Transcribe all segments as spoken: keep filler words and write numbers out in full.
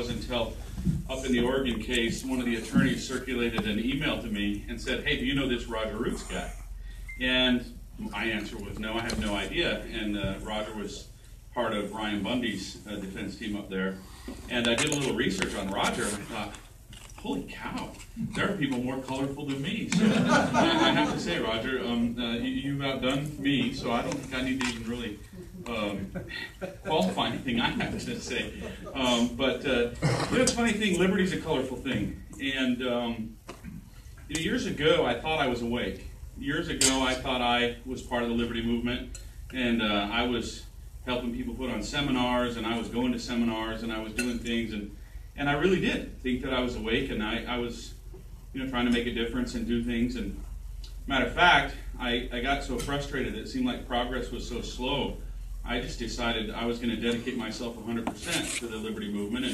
was until up in the Oregon case, one of the attorneys circulated an email to me and said, hey, do you know this Roger Roots guy? And my answer was, no, I have no idea. And uh, Roger was part of Ryan Bundy's uh, defense team up there. And I did a little research on Roger, and I thought, holy cow, there are people more colorful than me. So I have to say, Roger, um, uh, you, you've outdone me, so I don't think I need to even really um, qualify anything I have to say. Um, but uh, you know, the funny thing, liberty's a colorful thing. And um, you know, years ago, I thought I was awake. Years ago, I thought I was part of the liberty movement, and uh, I was helping people put on seminars, and I was going to seminars, and I was doing things, and and I really did think that I was awake, and I, I was, you know, trying to make a difference and do things. And matter of fact, I, I got so frustrated that it seemed like progress was so slow, I just decided I was going to dedicate myself one hundred percent to the liberty movement.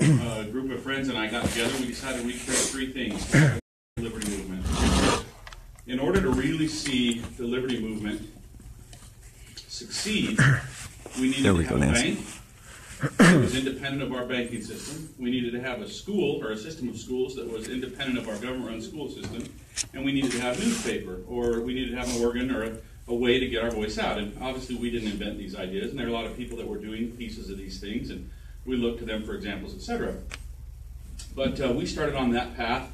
And a group of friends and I got together, we decided we'd create three things for the liberty movement. In order to really see the liberty movement succeed, we needed there we to have go, a bank that was independent of our banking system. We needed to have a school or a system of schools that was independent of our government-run school system, and we needed to have a newspaper, or we needed to have an organ or a, a way to get our voice out. And obviously we didn't invent these ideas, and there are a lot of people that were doing pieces of these things, and we looked to them for examples, et cetera. But uh, we started on that path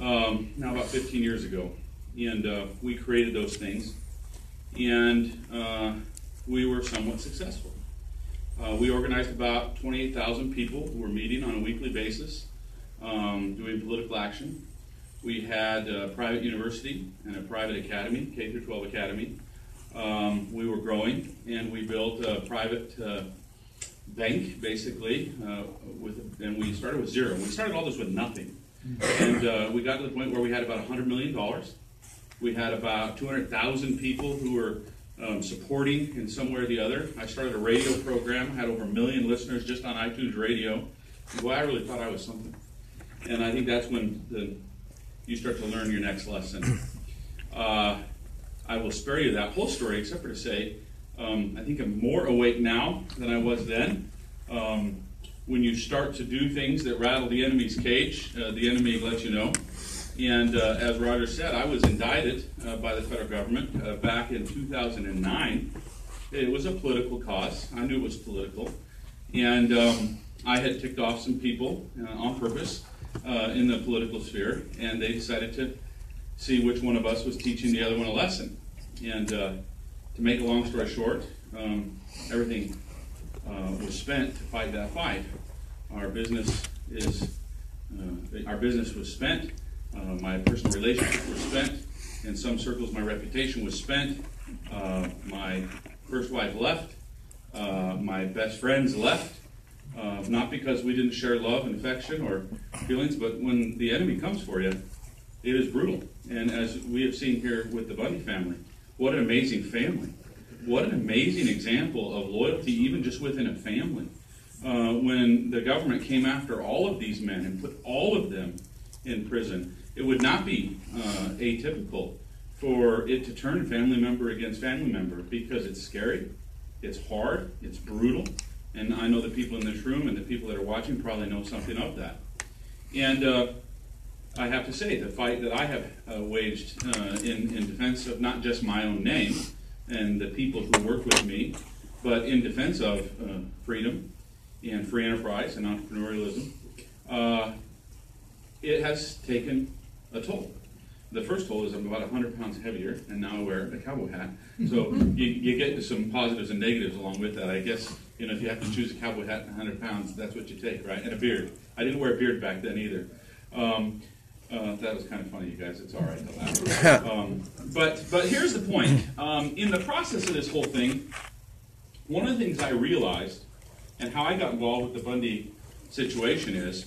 um, now about fifteen years ago, and uh, we created those things. And uh, we were somewhat successful. Uh, we organized about twenty-eight thousand people who were meeting on a weekly basis, um, doing political action. We had a private university and a private academy, K through twelve academy. Um, we were growing, and we built a private uh, bank, basically, uh, with, and we started with zero. We started all this with nothing. And uh, we got to the point where we had about one hundred million dollars. We had about two hundred thousand people who were um, supporting in some way or the other. I started a radio program, had over a million listeners just on iTunes radio. Well, I really thought I was something. And I think that's when the, you start to learn your next lesson. Uh, I will spare you that whole story, except for to say, um, I think I'm more awake now than I was then. Um, when you start to do things that rattle the enemy's cage, uh, the enemy lets you know. And uh, as Roger said, I was indicted uh, by the federal government uh, back in two thousand nine. It was a political cause. I knew it was political. And um, I had ticked off some people uh, on purpose uh, in the political sphere, and they decided to see which one of us was teaching the other one a lesson. And uh, to make a long story short, um, everything uh, was spent to fight that fight. Our business is, uh, our business was spent. Uh, my personal relationships were spent. In some circles, my reputation was spent. Uh, my first wife left. Uh, my best friends left. Uh, not because we didn't share love and affection or feelings, but when the enemy comes for you, it is brutal. And as we have seen here with the Bundy family, what an amazing family. What an amazing example of loyalty, even just within a family. Uh, when the government came after all of these men and put all of them in prison, it would not be uh, atypical for it to turn family member against family member, because it's scary, it's hard, it's brutal, and I know the people in this room and the people that are watching probably know something of that. And uh, I have to say, the fight that I have uh, waged uh, in, in defense of not just my own name and the people who work with me, but in defense of uh, freedom and free enterprise and entrepreneurialism, uh, it has taken a toll. The first toll is I'm about one hundred pounds heavier, and now I wear a cowboy hat. So you, you get some positives and negatives along with that. I guess, you know, if you have to choose a cowboy hat and one hundred pounds, that's what you take, right? And a beard. I didn't wear a beard back then either. Um, uh, that was kind of funny, you guys. It's all right to laugh. Um, but, but here's the point. Um, in the process of this whole thing, one of the things I realized and how I got involved with the Bundy situation is,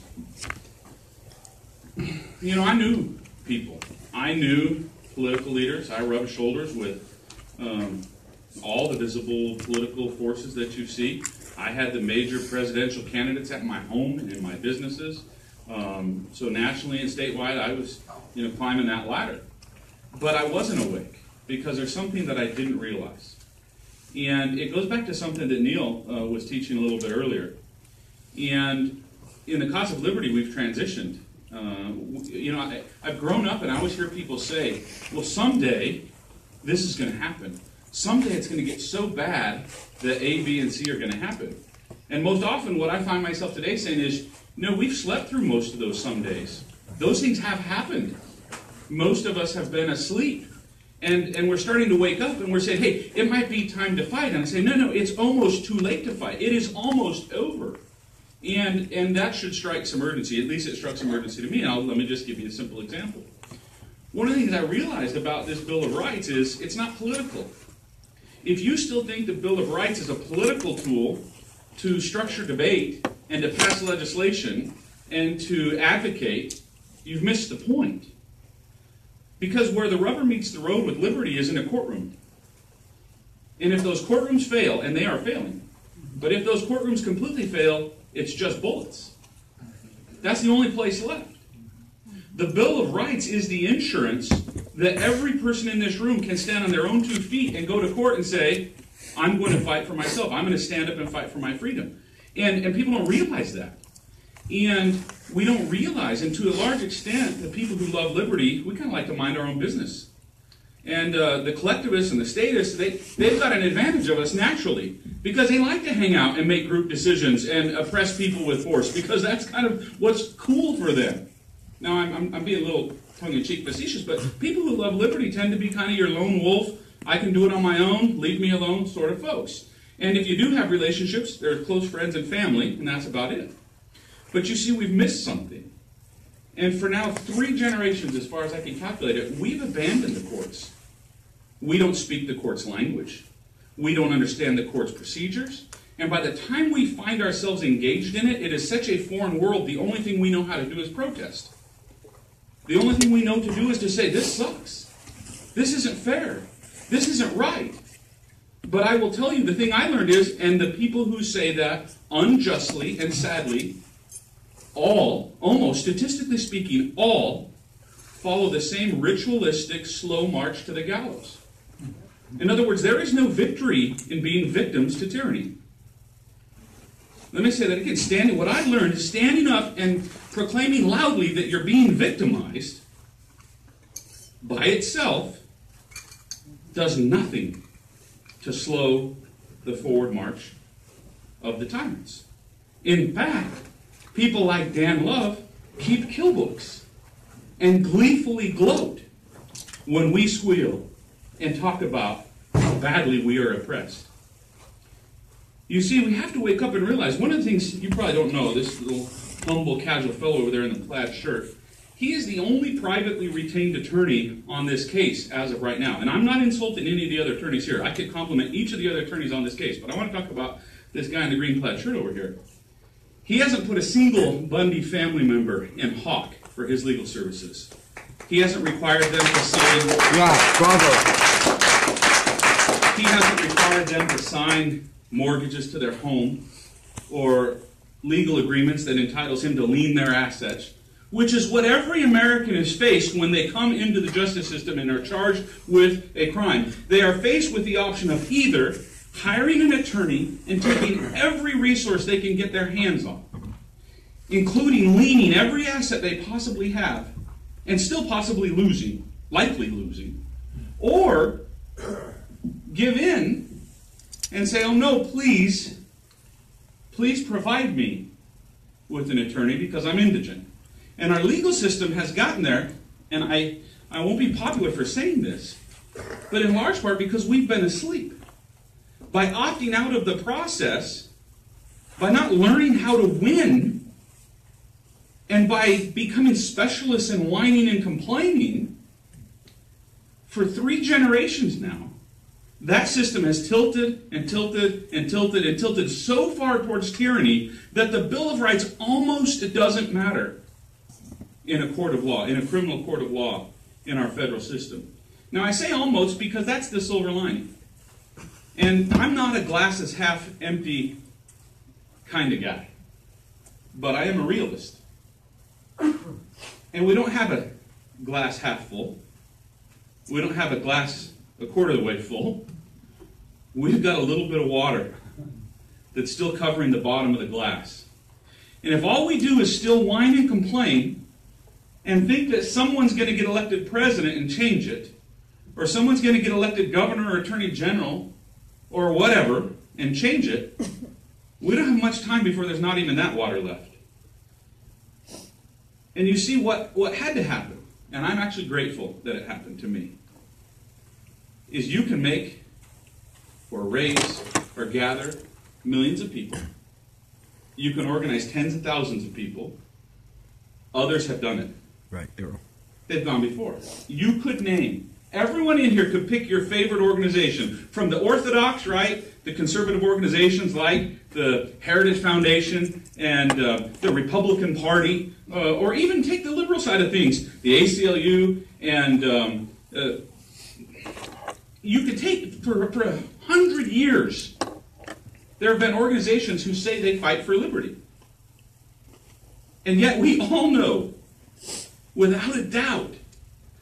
you know, I knew people. I knew political leaders. I rubbed shoulders with um, all the visible political forces that you see. I had the major presidential candidates at my home and in my businesses. Um, so nationally and statewide, I was, you know, climbing that ladder. But I wasn't awake, because there's something that I didn't realize. And it goes back to something that Neil uh, was teaching a little bit earlier. And in the cause of liberty, we've transitioned. Uh, you know, I, I've grown up and I always hear people say, well, someday this is going to happen. Someday it's going to get so bad that A, B, and C are going to happen. And most often what I find myself today saying is, no, we've slept through most of those somedays. Those things have happened. Most of us have been asleep. And, and we're starting to wake up and we're saying, hey, it might be time to fight. And I say, no, no, it's almost too late to fight. It is almost over. And, and that should strike some urgency. At least it struck some urgency to me. And I'll, let me just give you a simple example. One of the things I realized about this Bill of Rights is it's not political. If you still think the Bill of Rights is a political tool to structure debate and to pass legislation and to advocate, you've missed the point. Because where the rubber meets the road with liberty is in a courtroom. And if those courtrooms fail, and they are failing, but if those courtrooms completely fail, it's just bullets. That's the only place left. The Bill of Rights is the insurance that every person in this room can stand on their own two feet and go to court and say, I'm going to fight for myself. I'm going to stand up and fight for my freedom. And, and people don't realize that. And we don't realize, and to a large extent, the people who love liberty, we kind of like to mind our own business. And uh, the collectivists and the statists, they, they've got an advantage of us naturally, because they like to hang out and make group decisions and oppress people with force, because that's kind of what's cool for them. Now, I'm, I'm, I'm being a little tongue-in-cheek facetious, but people who love liberty tend to be kind of your lone wolf, I can do it on my own, leave me alone sort of folks. And if you do have relationships, they're close friends and family, and that's about it. But you see, we've missed something. And for now, three generations, as far as I can calculate it, we've abandoned the courts. We don't speak the court's language. We don't understand the court's procedures. And by the time we find ourselves engaged in it, it is such a foreign world, the only thing we know how to do is protest. The only thing we know to do is to say, this sucks. This isn't fair. This isn't right. But I will tell you, the thing I learned is, and the people who say that unjustly and sadly, all, almost statistically speaking, all follow the same ritualistic slow march to the gallows. In other words, there is no victory in being victims to tyranny. Let me say that again. Standing, what I learned is standing up and proclaiming loudly that you're being victimized by itself does nothing to slow the forward march of the tyrants. In fact, people like Dan Love keep kill books and gleefully gloat when we squeal and talk about how badly we are oppressed. You see, we have to wake up and realize one of the things you probably don't know, this little humble, casual fellow over there in the plaid shirt, he is the only privately retained attorney on this case as of right now. And I'm not insulting any of the other attorneys here. I could compliment each of the other attorneys on this case, but I want to talk about this guy in the green plaid shirt over here. He hasn't put a single Bundy family member in hock for his legal services. He hasn't required them to sign. Yeah, bravo. He hasn't required them to sign mortgages to their home or legal agreements that entitles him to lien their assets, which is what every American is faced when they come into the justice system and are charged with a crime. They are faced with the option of either hiring an attorney and taking every resource they can get their hands on, including liening every asset they possibly have, and still possibly losing, likely losing, or give in and say, oh no, please, please provide me with an attorney because I'm indigent. And our legal system has gotten there, and I, I won't be popular for saying this, but in large part because we've been asleep. By opting out of the process, by not learning how to win, and by becoming specialists in whining and complaining, for three generations now, that system has tilted and tilted and tilted and tilted so far towards tyranny that the Bill of Rights almost doesn't matter in a court of law, in a criminal court of law, in our federal system. Now I say almost because that's the silver lining. And I'm not a glass is half empty kind of guy, but I am a realist. And we don't have a glass half full. We don't have a glass a quarter of the way full. We've got a little bit of water that's still covering the bottom of the glass. And if all we do is still whine and complain and think that someone's going to get elected president and change it, or someone's going to get elected governor or attorney general or whatever and change it, we don't have much time before there's not even that water left. And you see what, what had to happen, and I'm actually grateful that it happened to me, is you can make or raise or gather millions of people. You can organize tens of thousands of people. Others have done it. Right, Errol. They've gone before. You could name. Everyone in here could pick your favorite organization, from the Orthodox, right, the conservative organizations like the Heritage Foundation and uh, the Republican Party, uh, or even take the liberal side of things, the A C L U, and um, uh, you could take, for, for a hundred years, there have been organizations who say they fight for liberty. And yet we all know, without a doubt,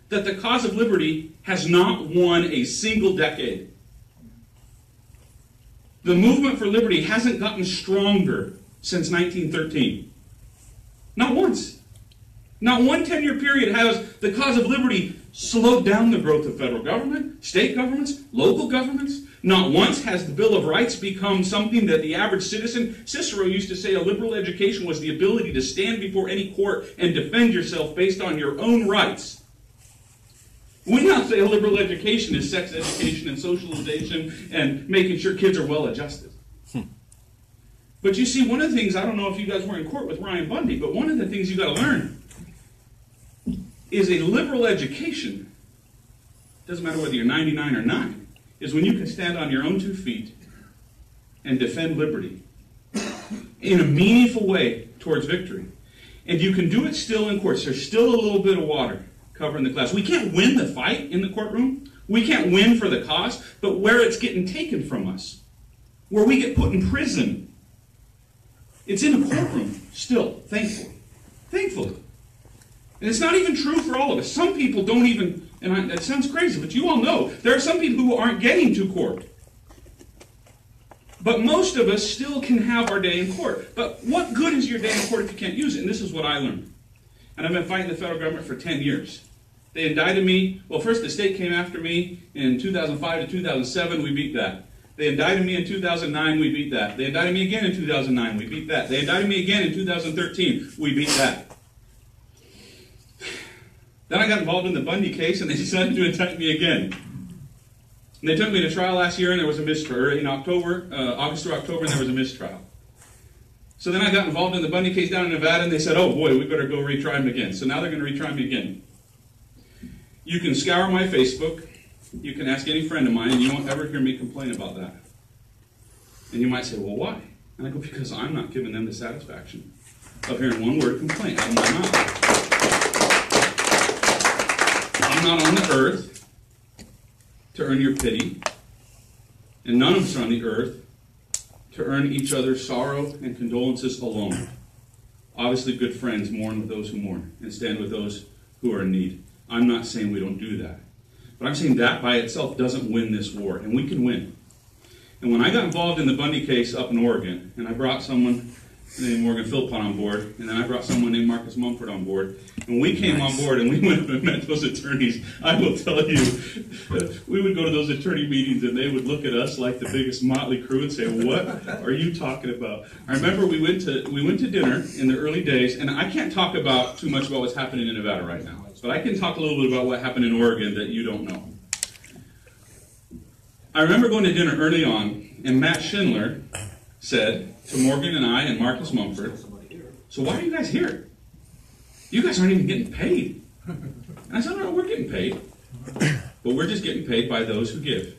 that the cause of liberty has not won a single decade. The movement for liberty hasn't gotten stronger since nineteen thirteen. Not once. Not one ten-year period has the cause of liberty slowed down the growth of federal government, state governments, local governments. Not once has the Bill of Rights become something that the average citizen, Cicero used to say a liberal education was the ability to stand before any court and defend yourself based on your own rights. We now say a liberal education is sex education and socialization and making sure kids are well adjusted. Hmm. But you see, one of the things, I don't know if you guys were in court with Ryan Bundy, but one of the things you got to learn is a liberal education, doesn't matter whether you're ninety-nine or nine, is when you can stand on your own two feet and defend liberty in a meaningful way towards victory. And you can do it still in courts. There's still a little bit of water covering the glass. We can't win the fight in the courtroom. We can't win for the cause, but where it's getting taken from us, where we get put in prison, it's in a courtroom still, thankfully. Thankfully. And it's not even true for all of us. Some people don't even, and I, that sounds crazy, but you all know, there are some people who aren't getting to court. But most of us still can have our day in court. But what good is your day in court if you can't use it? And this is what I learned. And I've been fighting the federal government for ten years. They indicted me. Well, first the state came after me in two thousand five to two thousand seven. We beat that. They indicted me in two thousand nine. We beat that. They indicted me again in two thousand nine. We beat that. They indicted me again in two thousand thirteen. We beat that. Then I got involved in the Bundy case, and they decided to indict me again. And they took me to trial last year, and there was a mistrial. In October, uh, August through October, and there was a mistrial. So then I got involved in the Bundy case down in Nevada, and they said, oh boy, we better go retry him again. So now they're going to retry me again. You can scour my Facebook. You can ask any friend of mine, and you won't ever hear me complain about that. And you might say, well, why? And I go, because I'm not giving them the satisfaction of hearing one word complaint out of my mouth. I'm not on the earth to earn your pity, and none of us are on the earth to earn each other's sorrow and condolences alone. Obviously, good friends mourn with those who mourn and stand with those who are in need. I'm not saying we don't do that. But I'm saying that by itself doesn't win this war, and we can win. And when I got involved in the Bundy case up in Oregon, and I brought someone named Morgan Philpot on board, and then I brought someone named Marcus Mumford on board, and we came nice. on board and we went up and met those attorneys. I will tell you, we would go to those attorney meetings and they would look at us like the biggest motley crew and say, what are you talking about? I remember we went to we went to dinner in the early days, and I can't talk about too much about what's happening in Nevada right now, but I can talk a little bit about what happened in Oregon that you don't know. I remember going to dinner early on, and Matt Schindler said to Morgan and I and Marcus Mumford, so why are you guys here? You guys aren't even getting paid. And I said, no, we're getting paid. But we're just getting paid by those who give.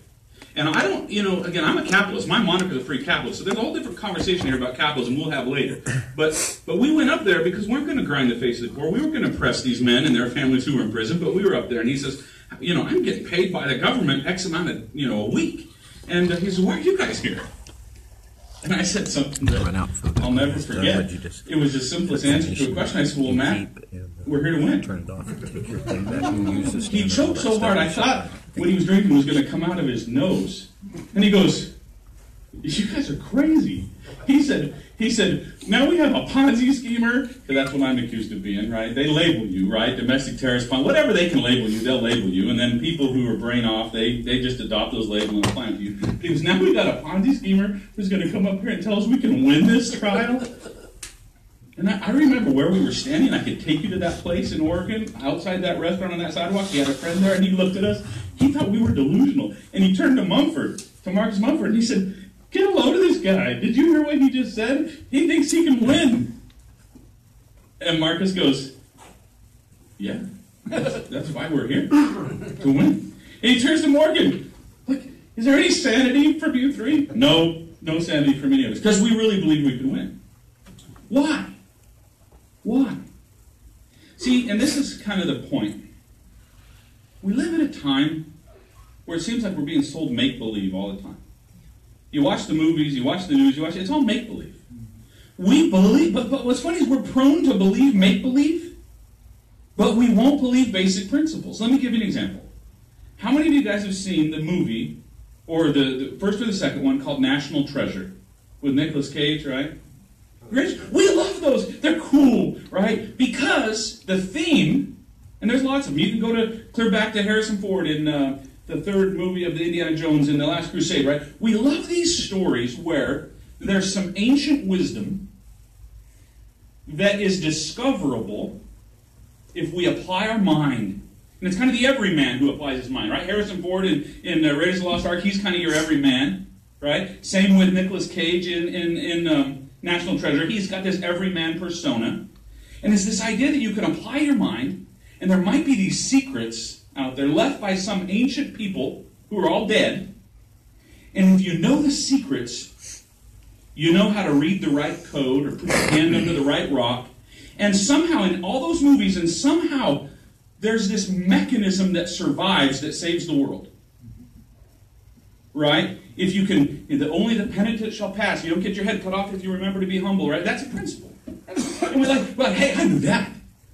And I don't, you know, again, I'm a capitalist. My moniker is a free capitalist. So there's a whole different conversation here about capitalism we'll have later. But but we went up there because we weren't going to grind the face of the poor. We were going to press these men and their families who were in prison. But we were up there. And he says, you know, I'm getting paid by the government X amount of, you know, a week. And he says, why are you guys here? And I said something that I'll never forget. It was the simplest answer to a question. I said, well, Matt, we're here to win. He choked so hard, I thought what he was drinking was going to come out of his nose. And he goes, you guys are crazy. He said, he said, now we have a Ponzi schemer, because that's what I'm accused of being, right? They label you, right? Domestic terrorist, Ponzi, whatever they can label you, they'll label you. And then people who are brain off, they, they just adopt those labels and apply them to you. Because now we've got a Ponzi schemer who's going to come up here and tell us we can win this trial. And I, I remember where we were standing. I could take you to that place in Oregon, outside that restaurant on that sidewalk. He had a friend there, and he looked at us. He thought we were delusional. And he turned to Mumford, to Marcus Mumford, and he said, get a load of this guy. Did you hear what he just said? He thinks he can win. And Marcus goes, yeah, that's, that's why we're here, to win. And he turns to Morgan. Look, is there any sanity from you three? No, no sanity from any of us, because we really believe we can win. Why? Why? See, and this is kind of the point. We live at a time where it seems like we're being sold make-believe all the time. You watch the movies, you watch the news, you watch, it's all make-believe. We believe, but, but what's funny is we're prone to believe make-believe, but we won't believe basic principles. Let me give you an example. How many of you guys have seen the movie, or the, the first or the second one, called National Treasure, with Nicolas Cage, right? We love those. They're cool, right? Because the theme, and there's lots of them. You can go to, clear back to Harrison Ford in... Uh, the third movie of the Indiana Jones and the Last Crusade, right? We love these stories where there's some ancient wisdom that is discoverable if we apply our mind. And it's kind of the everyman who applies his mind, right? Harrison Ford in, in uh, Raiders of the Lost Ark, he's kind of your everyman, right? Same with Nicolas Cage in, in, in um, National Treasure. He's got this everyman persona. And it's this idea that you can apply your mind, and there might be these secrets out there left by some ancient people who are all dead. And if you know the secrets, you know how to read the right code or put your hand under the right rock. And somehow in all those movies, and somehow there's this mechanism that survives that saves the world. Right? If you can, if the, only the penitent shall pass. You don't get your head cut off if you remember to be humble, right? That's a principle. And we're like, well, hey, I knew that.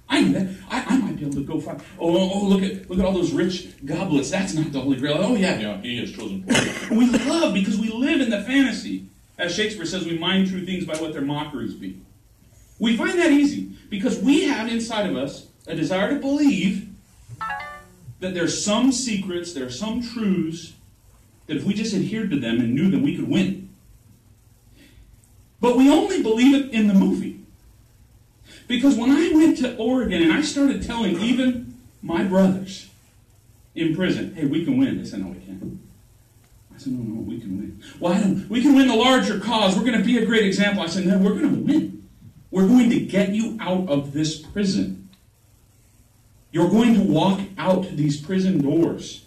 I knew that. I, I might be able to go find. Oh, oh, oh, look at look at all those rich goblets. That's not the Holy Grail. Oh, yeah, yeah, he is chosen poor. We love, because we live in the fantasy. As Shakespeare says, we mind true things by what their mockeries be. We find that easy because we have inside of us a desire to believe that there's some secrets, there's some truths that if we just adhered to them and knew them, we could win. But we only believe it in the movie. Because when I went to Oregon and I started telling even my brothers in prison, hey, we can win. They said, no, we can't. I said, no, no, we can win. Well, I don't, we can win the larger cause. We're going to be a great example. I said, no, we're going to win. We're going to get you out of this prison. You're going to walk out these prison doors.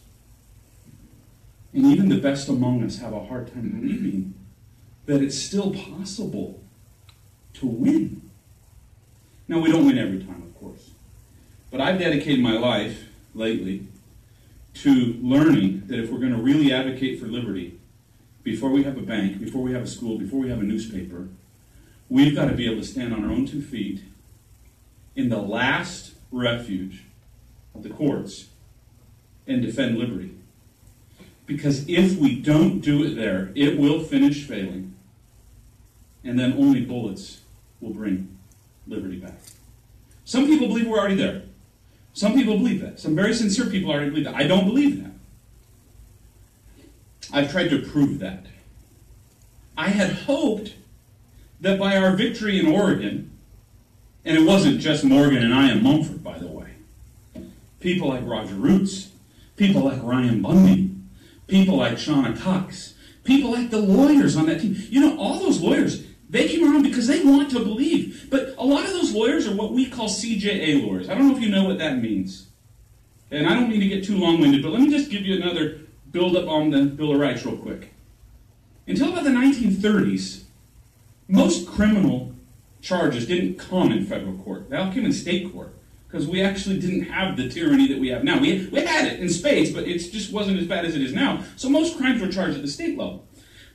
And even the best among us have a hard time believing that it's still possible to win. Now, we don't win every time, of course. But I've dedicated my life lately to learning that if we're going to really advocate for liberty, before we have a bank, before we have a school, before we have a newspaper, we've got to be able to stand on our own two feet in the last refuge of the courts and defend liberty. Because if we don't do it there, it will finish failing. And then only bullets will bring liberty back. Some people believe we're already there. Some people believe that. Some very sincere people already believe that. I don't believe that. I've tried to prove that. I had hoped that by our victory in Oregon, and it wasn't just Morgan and I and Mumford, by the way. People like Roger Roots, people like Ryan Bundy, people like Shauna Cox, people like the lawyers on that team. You know, all those lawyers, they came around because they want to believe. But a lot of those lawyers are what we call C J A lawyers. I don't know if you know what that means. And I don't mean to get too long-winded, but let me just give you another build-up on the Bill of Rights real quick. Until about the nineteen thirties, most criminal charges didn't come in federal court. They all came in state court because we actually didn't have the tyranny that we have now. We, we had it in spades, but it just wasn't as bad as it is now. So most crimes were charged at the state level.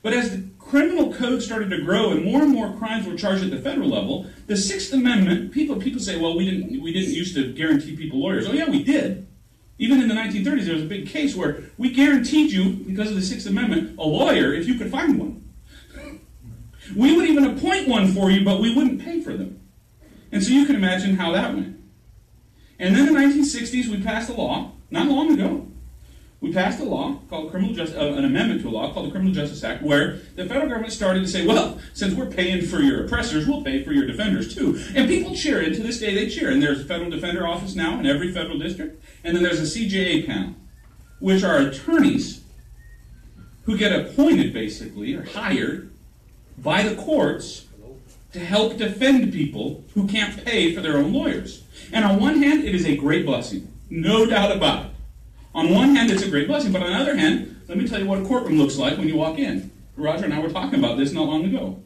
But as the criminal code started to grow and more and more crimes were charged at the federal level, the Sixth Amendment, people people say, well, we didn't we didn't used to guarantee people lawyers. Oh, yeah, we did. Even in the nineteen thirties, there was a big case where we guaranteed you, because of the Sixth Amendment, a lawyer if you could find one. We would even appoint one for you, but we wouldn't pay for them. And so you can imagine how that went. And then in the nineteen sixties, we passed a law, not long ago, we passed a law called criminal justice, uh, an amendment to a law called the Criminal Justice Act, where the federal government started to say, well, since we're paying for your oppressors, we'll pay for your defenders too. And people cheer, and to this day they cheer. And there's a federal defender office now in every federal district. And then there's a C J A panel, which are attorneys who get appointed, basically, or hired by the courts to help defend people who can't pay for their own lawyers. And on one hand, it is a great blessing, no doubt about it. On one hand, it's a great blessing, but on the other hand, let me tell you what a courtroom looks like when you walk in. Roger and I were talking about this not long ago.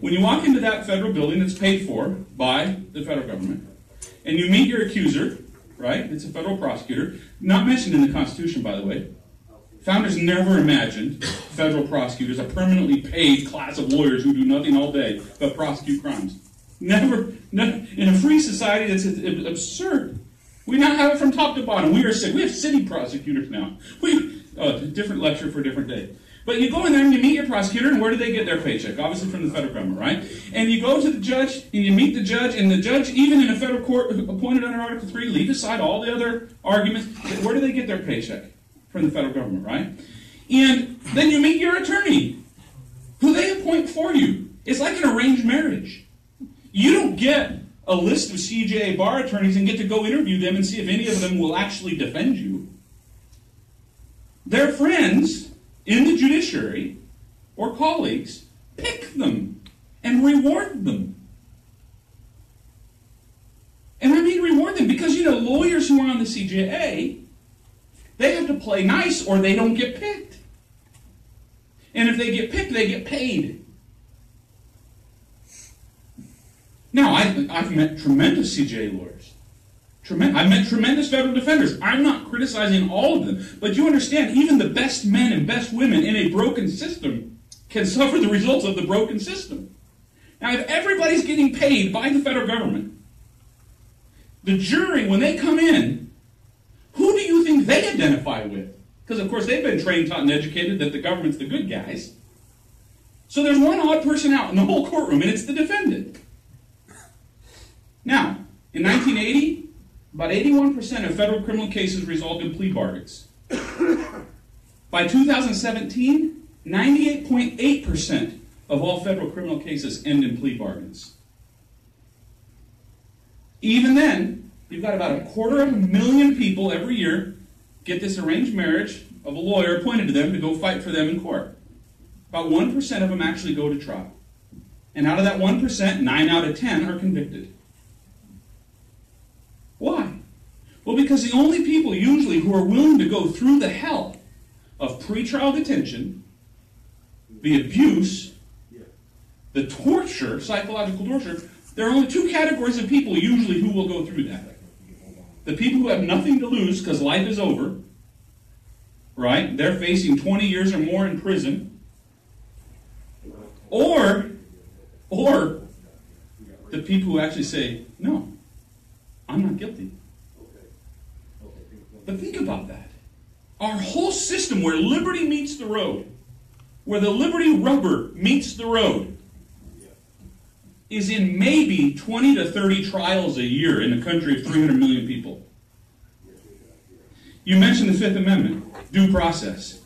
When you walk into that federal building that's paid for by the federal government, and you meet your accuser, right? It's a federal prosecutor, not mentioned in the Constitution, by the way. Founders never imagined federal prosecutors, a permanently paid class of lawyers who do nothing all day but prosecute crimes. Never, never in a free society that's absurd. We now have it from top to bottom. We are sick. We have city prosecutors now. We oh, a different lecture for a different day. But you go in there and you meet your prosecutor, and where do they get their paycheck? Obviously from the federal government, right? And you go to the judge, and you meet the judge, and the judge, even in a federal court appointed under Article three, leave aside all the other arguments, where do they get their paycheck? From the federal government, right? And then you meet your attorney, who they appoint for you. It's like an arranged marriage. You don't get a list of C J A bar attorneys and get to go interview them and see if any of them will actually defend you. Their friends in the judiciary or colleagues pick them and reward them. And I mean reward them because, you know, lawyers who are on the C J A, they have to play nice or they don't get picked. And if they get picked, they get paid. Now, I've, I've met tremendous C J A lawyers. Tremend- I've met tremendous federal defenders. I'm not criticizing all of them. But you understand, even the best men and best women in a broken system can suffer the results of the broken system. Now, if everybody's getting paid by the federal government, the jury, when they come in, who do you think they identify with? Because, of course, they've been trained, taught, and educated that the government's the good guys. So there's one odd person out in the whole courtroom, and it's the defendant. Now, in nineteen eighty, about eighty-one percent of federal criminal cases resolved in plea bargains. By two thousand seventeen, ninety-eight point eight percent of all federal criminal cases end in plea bargains. Even then, you've got about a quarter of a million people every year get this arranged marriage of a lawyer appointed to them to go fight for them in court. About one percent of them actually go to trial. And out of that one percent, nine out of ten are convicted. Why? Well, because the only people usually who are willing to go through the hell of pretrial detention, the abuse, the torture, psychological torture, there are only two categories of people usually who will go through that. The people who have nothing to lose because life is over, right? They're facing twenty years or more in prison. Or, or the people who actually say, no, I'm not guilty. But think about that. Our whole system where liberty meets the road, where the liberty rubber meets the road, is in maybe twenty to thirty trials a year in a country of three hundred million people. You mentioned the Fifth Amendment, due process.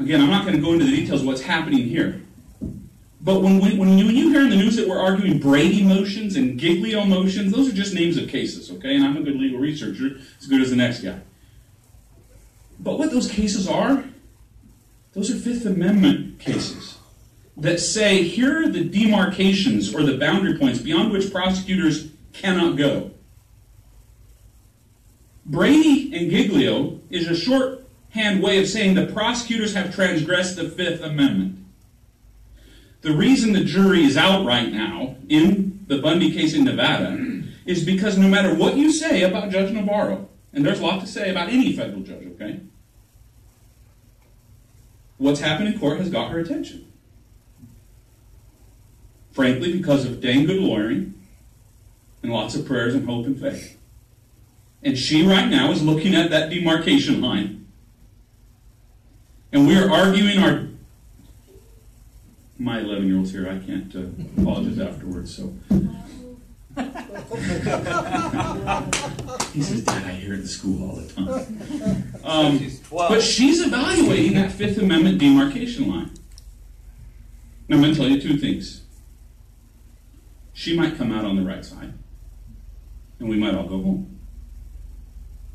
Again, I'm not going to go into the details of what's happening here. But when, we, when, you, when you hear in the news that we're arguing Brady motions and Giglio motions, those are just names of cases, okay? And I'm a good legal researcher, as good as the next guy. But what those cases are, those are Fifth Amendment cases that say, here are the demarcations or the boundary points beyond which prosecutors cannot go. Brady and Giglio is a shorthand way of saying the prosecutors have transgressed the Fifth Amendment. The reason the jury is out right now in the Bundy case in Nevada is because no matter what you say about Judge Navarro, and there's a lot to say about any federal judge, okay? What's happened in court has got her attention. Frankly, because of dang good lawyering and lots of prayers and hope and faith. And she right now is looking at that demarcation line. And we are arguing our my eleven-year-old's here. I can't uh, apologize afterwards. So he says, "Dad, I hear it at school all the time." Um, but she's evaluating that Fifth Amendment demarcation line. Now, I'm going to tell you two things. She might come out on the right side, and we might all go home.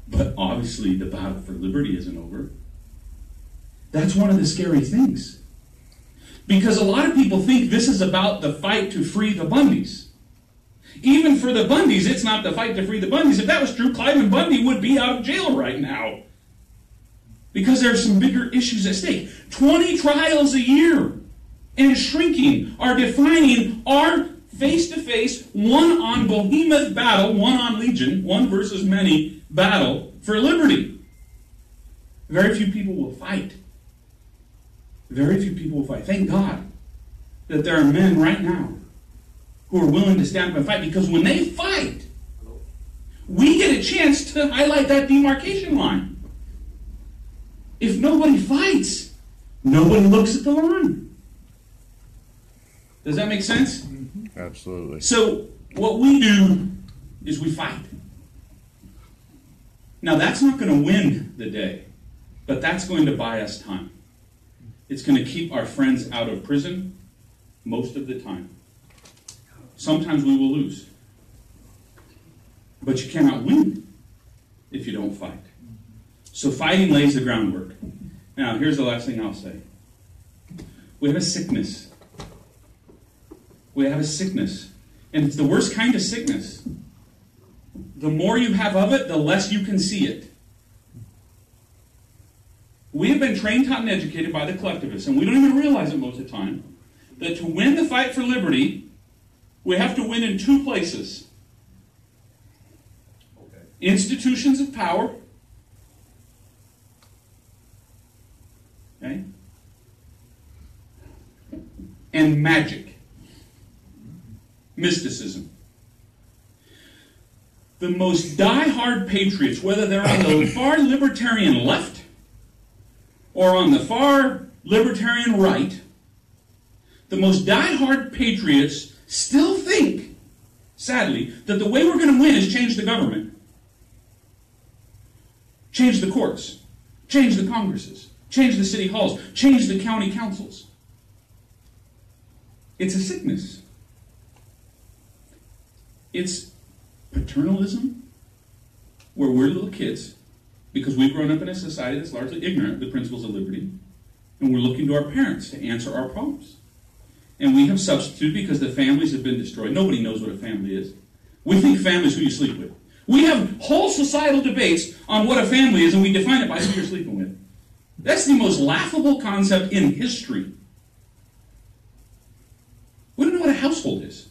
But obviously, the battle for liberty isn't over. That's one of the scary things. Because a lot of people think this is about the fight to free the Bundys. Even for the Bundys, it's not the fight to free the Bundys. If that was true, Cliven Bundy would be out of jail right now. Because there are some bigger issues at stake. twenty trials a year and shrinking are defining our face-to-face, one-on behemoth battle, one-on legion, one versus many battle for liberty. Very few people will fight. Very few people will fight. Thank God that there are men right now who are willing to stand up and fight, because when they fight, we get a chance to highlight that demarcation line. If nobody fights, nobody looks at the line. Does that make sense? Absolutely. So what we do is we fight. Now, that's not going to win the day, but that's going to buy us time. It's going to keep our friends out of prison most of the time. Sometimes we will lose. But you cannot win if you don't fight. So fighting lays the groundwork. Now, here's the last thing I'll say. We have a sickness. We have a sickness. And it's the worst kind of sickness. The more you have of it, the less you can see it. We have been trained, taught, and educated by the collectivists, and we don't even realize it most of the time, that to win the fight for liberty, we have to win in two places. Okay. Institutions of power, okay, and magic, mysticism. The most die-hard patriots, whether they're on the far libertarian left or on the far libertarian right, the most die-hard patriots still think, sadly, that the way we're going to win is change the government, change the courts, change the Congresses, change the city halls, change the county councils. It's a sickness. It's paternalism, where we're little kids, because we've grown up in a society that's largely ignorant of the principles of liberty, and we're looking to our parents to answer our problems. And we have substituted because the families have been destroyed. Nobody knows what a family is. We think family is who you sleep with. We have whole societal debates on what a family is, and we define it by who you're sleeping with. That's the most laughable concept in history. We don't know what a household is.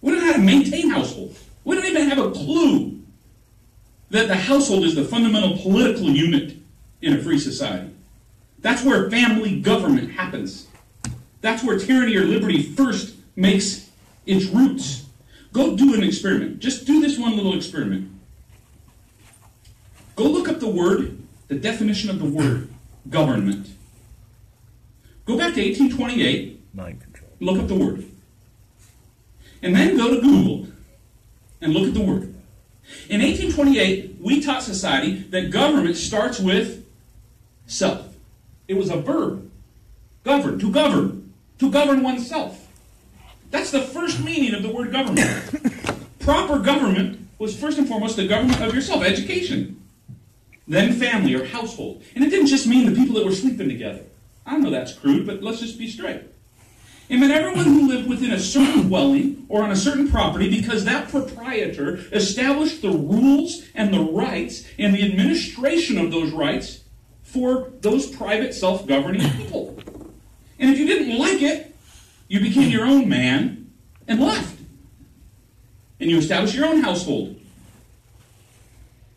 We don't know how to maintain households. We don't even have a clue that the household is the fundamental political unit in a free society. That's where family government happens. That's where tyranny or liberty first makes its roots. Go do an experiment. Just do this one little experiment. Go look up the word, the definition of the word, government. Go back to eighteen twenty-eight, mind control. Look up the word. And then go to Google and look at the word. In eighteen twenty-eight, we taught society that government starts with self. It was a verb. Govern, to govern, to govern oneself. That's the first meaning of the word government. Proper government was first and foremost the government of yourself, education. Then family or household. And it didn't just mean the people that were sleeping together. I know that's crude, but let's just be straight. It meant everyone who lived within a certain dwelling or on a certain property, because that proprietor established the rules and the rights and the administration of those rights for those private self-governing people. And if you didn't like it, you became your own man and left. And you established your own household.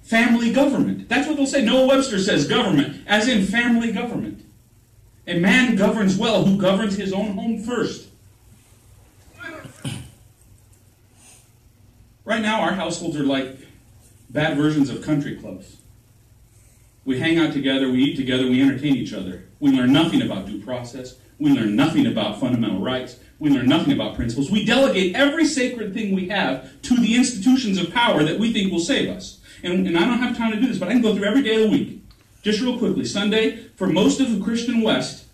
Family government. That's what they'll say. Noah Webster says government, as in family government. A man governs well who governs his own home first. Right now, our households are like bad versions of country clubs. We hang out together, we eat together, we entertain each other. We learn nothing about due process. We learn nothing about fundamental rights. We learn nothing about principles. We delegate every sacred thing we have to the institutions of power that we think will save us. And, and I don't have time to do this, but I can go through every day of the week. Just real quickly, Sunday, for most of the Christian West,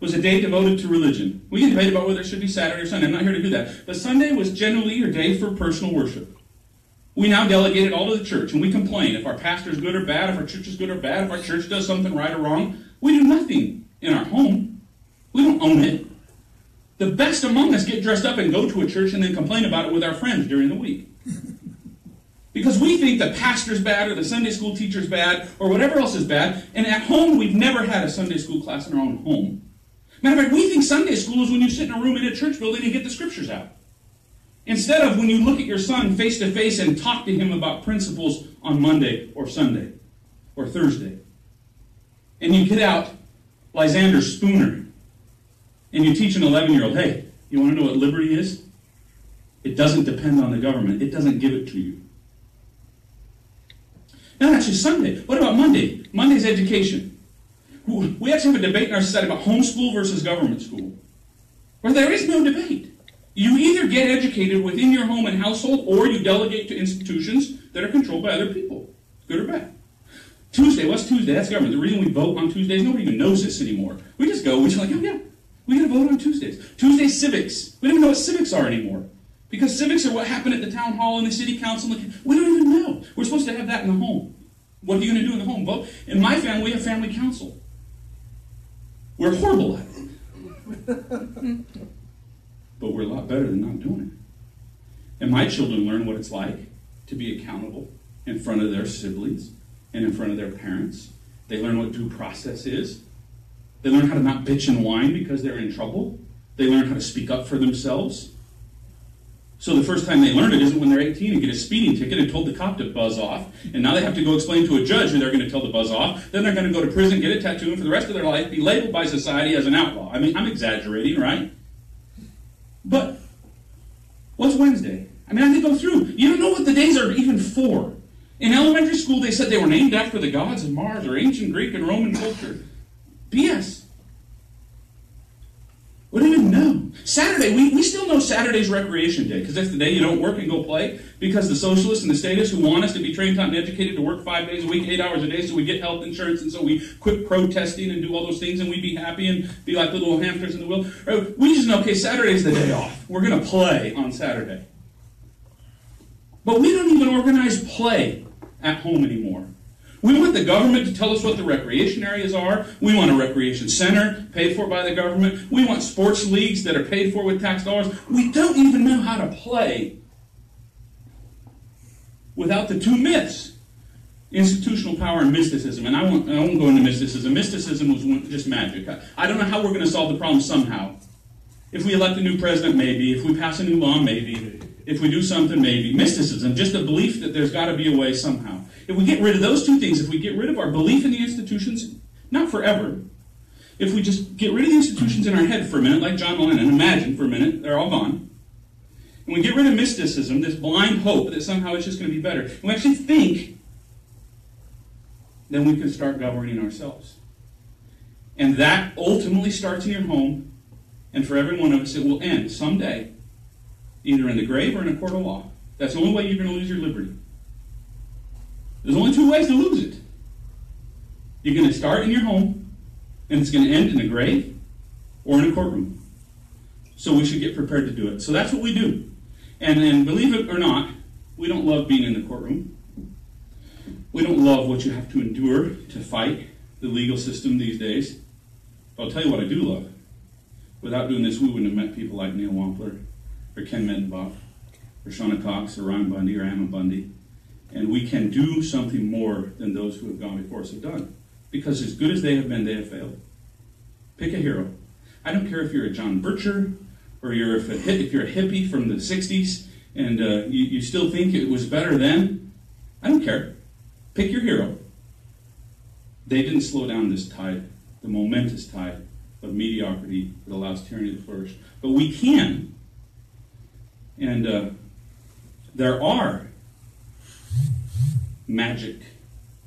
was a day devoted to religion. We can debate about whether it should be Saturday or Sunday. I'm not here to do that. But Sunday was generally your day for personal worship. We now delegate it all to the church, and we complain if our pastor is good or bad, if our church is good or bad, if our church does something right or wrong. We do nothing in our home. We don't own it. The best among us get dressed up and go to a church and then complain about it with our friends during the week. Because we think the pastor's bad or the Sunday school teacher's bad or whatever else is bad, and at home we've never had a Sunday school class in our own home. Matter of fact, we think Sunday school is when you sit in a room in a church building and get the scriptures out. Instead of when you look at your son face to face and talk to him about principles on Monday or Sunday or Thursday. And you get out Lysander Spooner and you teach an eleven-year-old, hey, you want to know what liberty is? It doesn't depend on the government. It doesn't give it to you. Now that's just Sunday. What about Monday? Monday's education. We actually have a debate in our society about homeschool versus government school, where there is no debate. You either get educated within your home and household, or you delegate to institutions that are controlled by other people, good or bad. Tuesday, what's Tuesday? That's government. The reason we vote on Tuesdays, nobody even knows this anymore. We just go, we're just like, oh yeah, we gotta vote on Tuesdays. Tuesday civics. We don't even know what civics are anymore, because civics are what happened at the town hall and the city council. We don't even know. We're supposed to have that in the home. What are you gonna do in the home? Vote. In my family, we have family council. We're horrible at it. But we're a lot better than not doing it. And my children learn what it's like to be accountable in front of their siblings and in front of their parents. They learn what due process is. They learn how to not bitch and whine because they're in trouble. They learn how to speak up for themselves. So the first time they learn it isn't when they're eighteen and get a speeding ticket and told the cop to buzz off. And now they have to go explain to a judge who they're going to tell to buzz off. Then they're going to go to prison, get a tattoo, and for the rest of their life be labeled by society as an outlaw. I mean, I'm exaggerating, right? But what's Wednesday? I mean, I could go through. You don't know what the days are even for. In elementary school, they said they were named after the gods of Mars or ancient Greek and Roman culture. B S. We don't even know. Saturday, we, we still know Saturday's recreation day, because that's the day you don't work and go play, because the socialists and the statists who want us to be trained, taught, and educated to work five days a week, eight hours a day, so we get health insurance, and so we quit protesting and do all those things, and we be happy and be like little hamsters in the wheel. Right? We just know, okay, Saturday's the day off. We're going to play on Saturday. But we don't even organize play at home anymore. We want the government to tell us what the recreation areas are. We want a recreation center paid for by the government. We want sports leagues that are paid for with tax dollars. We don't even know how to play without the two myths, institutional power and mysticism. And I won't, I won't go into mysticism. Mysticism was just magic. I, I don't know how we're going to solve the problem somehow. If we elect a new president, maybe. If we pass a new law, maybe. If we do something, maybe. Mysticism, just a belief that there's got to be a way somehow. If we get rid of those two things, if we get rid of our belief in the institutions, not forever, if we just get rid of the institutions in our head for a minute, like John Lennon, imagine for a minute, they're all gone, and we get rid of mysticism, this blind hope that somehow it's just going to be better, and we actually think, then we can start governing ourselves. And that ultimately starts in your home, and for every one of us it will end someday, either in the grave or in a court of law. That's the only way you're going to lose your liberty. There's only two ways to lose it. You're going to start in your home, and it's going to end in a grave or in a courtroom. So we should get prepared to do it. So that's what we do. And then, believe it or not, we don't love being in the courtroom. We don't love what you have to endure to fight the legal system these days. But I'll tell you what I do love. Without doing this, we wouldn't have met people like Neil Wampler or Ken Meddenbach or Shauna Cox or Ryan Bundy or Ammon Bundy. And we can do something more than those who have gone before us have done. Because as good as they have been, they have failed. Pick a hero. I don't care if you're a John Bircher, or you're if, a hit, if you're a hippie from the sixties, and uh, you, you still think it was better then. I don't care. Pick your hero. They didn't slow down this tide, the momentous tide of mediocrity that allows tyranny to flourish. But we can. And uh, there are magic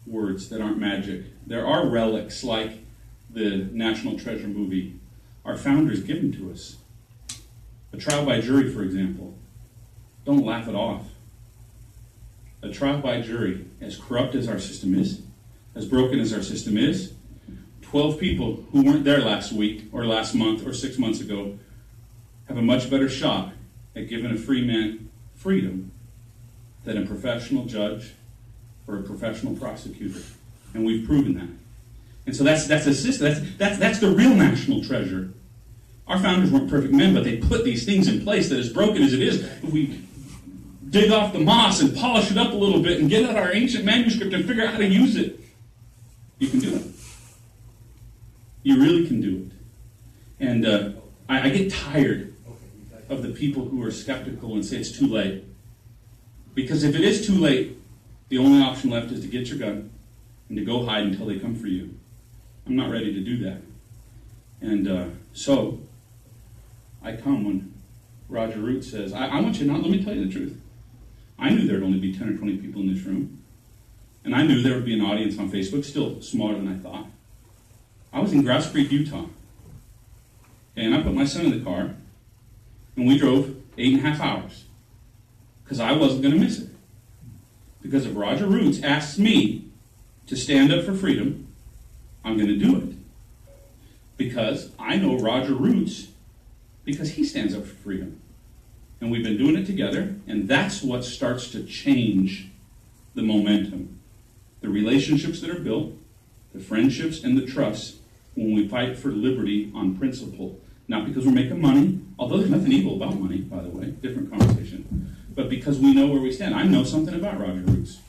words that aren't magic. There are relics like the National Treasure movie our founders given to us. A trial by jury, for example. Don't laugh it off. A trial by jury, as corrupt as our system is, as broken as our system is, twelve people who weren't there last week or last month or six months ago have a much better shot at giving a free man freedom than a professional judge or a professional prosecutor. And we've proven that. And so that's that's a system, that's, that's, that's the real national treasure. Our founders weren't perfect men, but they put these things in place that as broken as it is, if we dig off the moss and polish it up a little bit and get out our ancient manuscript and figure out how to use it, you can do it. You really can do it. And uh, I, I get tired of the people who are skeptical and say it's too late. Because if it is too late, the only option left is to get your gun and to go hide until they come for you. I'm not ready to do that. And uh, so, I come when Roger Roots says, I, I want you to not, let me tell you the truth. I knew there would only be ten or twenty people in this room. And I knew there would be an audience on Facebook, still smaller than I thought. I was in Grouse Creek, Utah. And I put my son in the car, and we drove eight and a half hours. Because I wasn't going to miss it. Because if Roger Roots asks me to stand up for freedom, I'm going to do it. Because I know Roger Roots, because he stands up for freedom. And we've been doing it together, and that's what starts to change the momentum. The relationships that are built, the friendships and the trust when we fight for liberty on principle. Not because we're making money, although there's nothing evil about money, by the way, different conversation, but because we know where we stand. I know something about Roger Roots.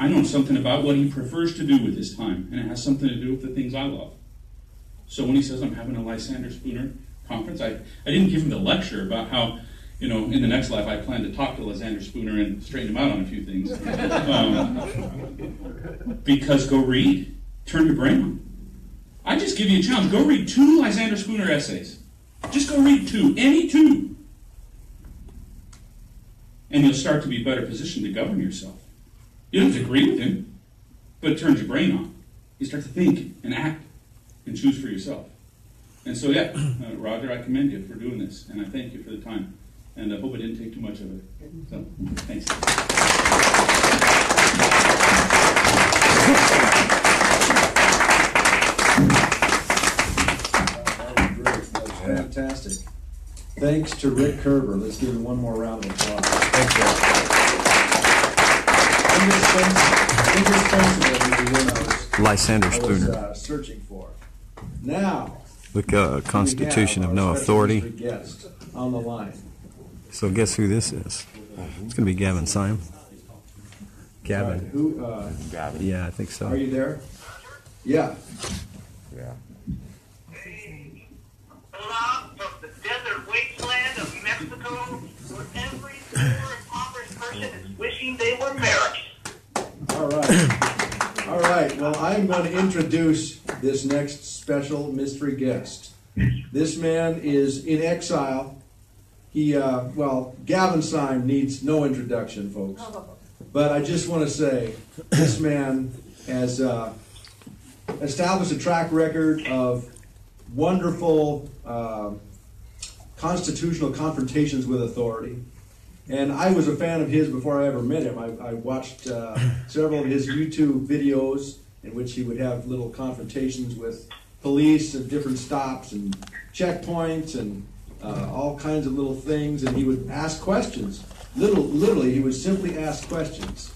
I know something about what he prefers to do with his time, and it has something to do with the things I love. So when he says I'm having a Lysander Spooner conference, I, I didn't give him the lecture about how, you know, in the next life I plan to talk to Lysander Spooner and straighten him out on a few things. Um, because go read, turn your brain on. I just give you a challenge. Go read two Lysander Spooner essays. Just go read two, any two. And you'll start to be better positioned to govern yourself. You don't have to agree with him, but it turns your brain on. You start to think and act and choose for yourself. And so, yeah, uh, Roger, I commend you for doing this, and I thank you for the time. And I hope I didn't take too much of it. So, thanks. That was great. That was fantastic. Thanks to Rick Koerber. Let's give him one more round of applause. Thanks, Rick. Lysander Spooner. I was uh, searching for. Now, look, uh, Constitution of No Authority. Guest on the line. So guess who this is? It's going to be Gavin Seim. Gavin. Sorry, who? Uh, Gavin. Yeah, I think so. Are you there? Yeah. Yeah. Love of the desert wasteland of Mexico, where every poor and poverty person is wishing they were American. All right. All right. Well, I'm going to introduce this next special mystery guest. This man is in exile. He, uh, well, Gavin Seim needs no introduction, folks. But I just want to say this man has uh, established a track record of wonderful uh, constitutional confrontations with authority. And I was a fan of his before I ever met him. I, I watched uh, several of his YouTube videos in which he would have little confrontations with police and different stops and checkpoints and uh, all kinds of little things. And he would ask questions. Little, literally, he would simply ask questions.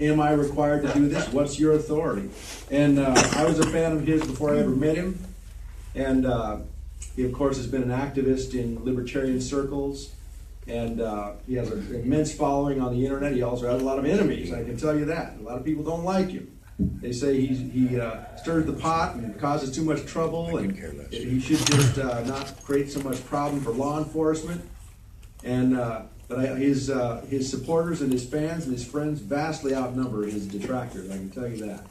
Am I required to do this? What's your authority? And uh, I was a fan of his before I ever met him. And uh, he, of course, has been an activist in libertarian circles, and uh, he has an immense following on the internet. He also has a lot of enemies, I can tell you that. A lot of people don't like him. They say he, he uh, stirs the pot and causes too much trouble, and he should just uh, not create so much problem for law enforcement. And uh, but I, his, uh, his supporters and his fans and his friends vastly outnumber his detractors, I can tell you that.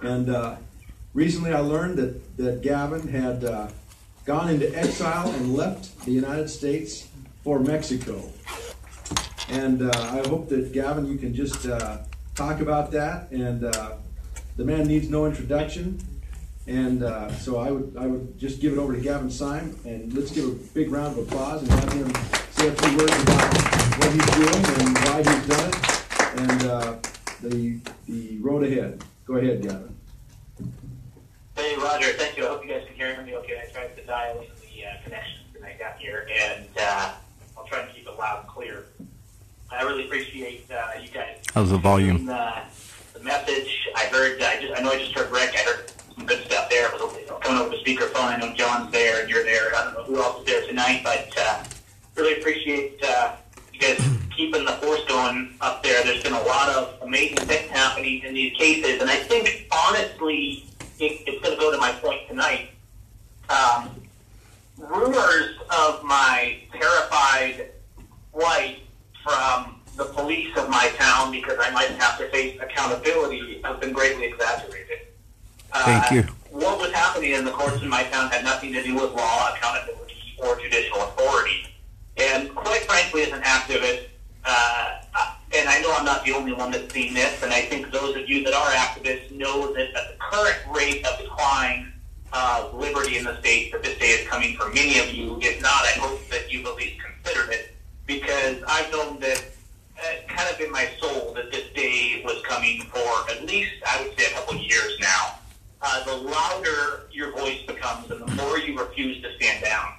And uh, recently, I learned that, that Gavin had uh, gone into exile and left the United States for Mexico. And uh, I hope that, Gavin, you can just uh, talk about that, and uh, the man needs no introduction. And uh, so I would I would just give it over to Gavin Seim, and let's give a big round of applause and have him say a few words about what he's doing and why he's done it, and uh, the the road ahead. Go ahead, Gavin. Hey, Roger. Thank you. I hope you guys can hear me okay. I tried to dial in the uh, connection when I got here, and uh, I'll try to keep it loud and clear. I really appreciate uh, you guys. How's the volume? Uh, the message I heard. I just I know I just heard Rick. I heard some good stuff there. I was coming over the speakerphone. I know John's there and you're there. I don't know who else is there tonight, but uh, really appreciate uh, you guys keeping the force going up there. There's been a lot of amazing things happening in these cases, and I think honestly it, it's going to go to my point tonight. Um, rumors of my terrified flight from the police of my town because I might have to face accountability have been greatly exaggerated. Thank you. Uh, what was happening in the courts in my town had nothing to do with law, accountability, or judicial authority. And quite frankly, as an activist, uh, and I know I'm not the only one that's seen this, and I think those of you that are activists know that at the current rate of decline of liberty in the state, that this day is coming for many of you. If not, I hope that you've at least considered it, because I've known that uh, kind of in my soul that this day was coming for at least, I would say, a couple of years now. Uh, the louder your voice becomes and the more you refuse to stand down,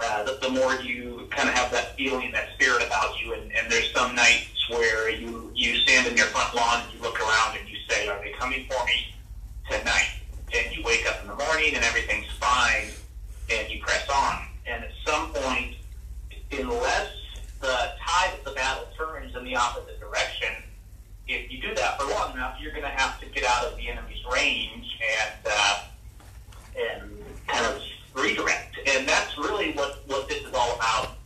uh, the, the more you kind of have that feeling, that spirit about you. And, and there's some nights where you, you stand in your front lawn and you look around and you say, are they coming for me tonight? And you wake up in the morning and everything's fine and you press on. And at some point, unless the tide of the battle turns in the opposite direction, if you do that for long enough, you're going to have to get out of the enemy's range and uh, and kind of redirect. And that's really what, what this is all about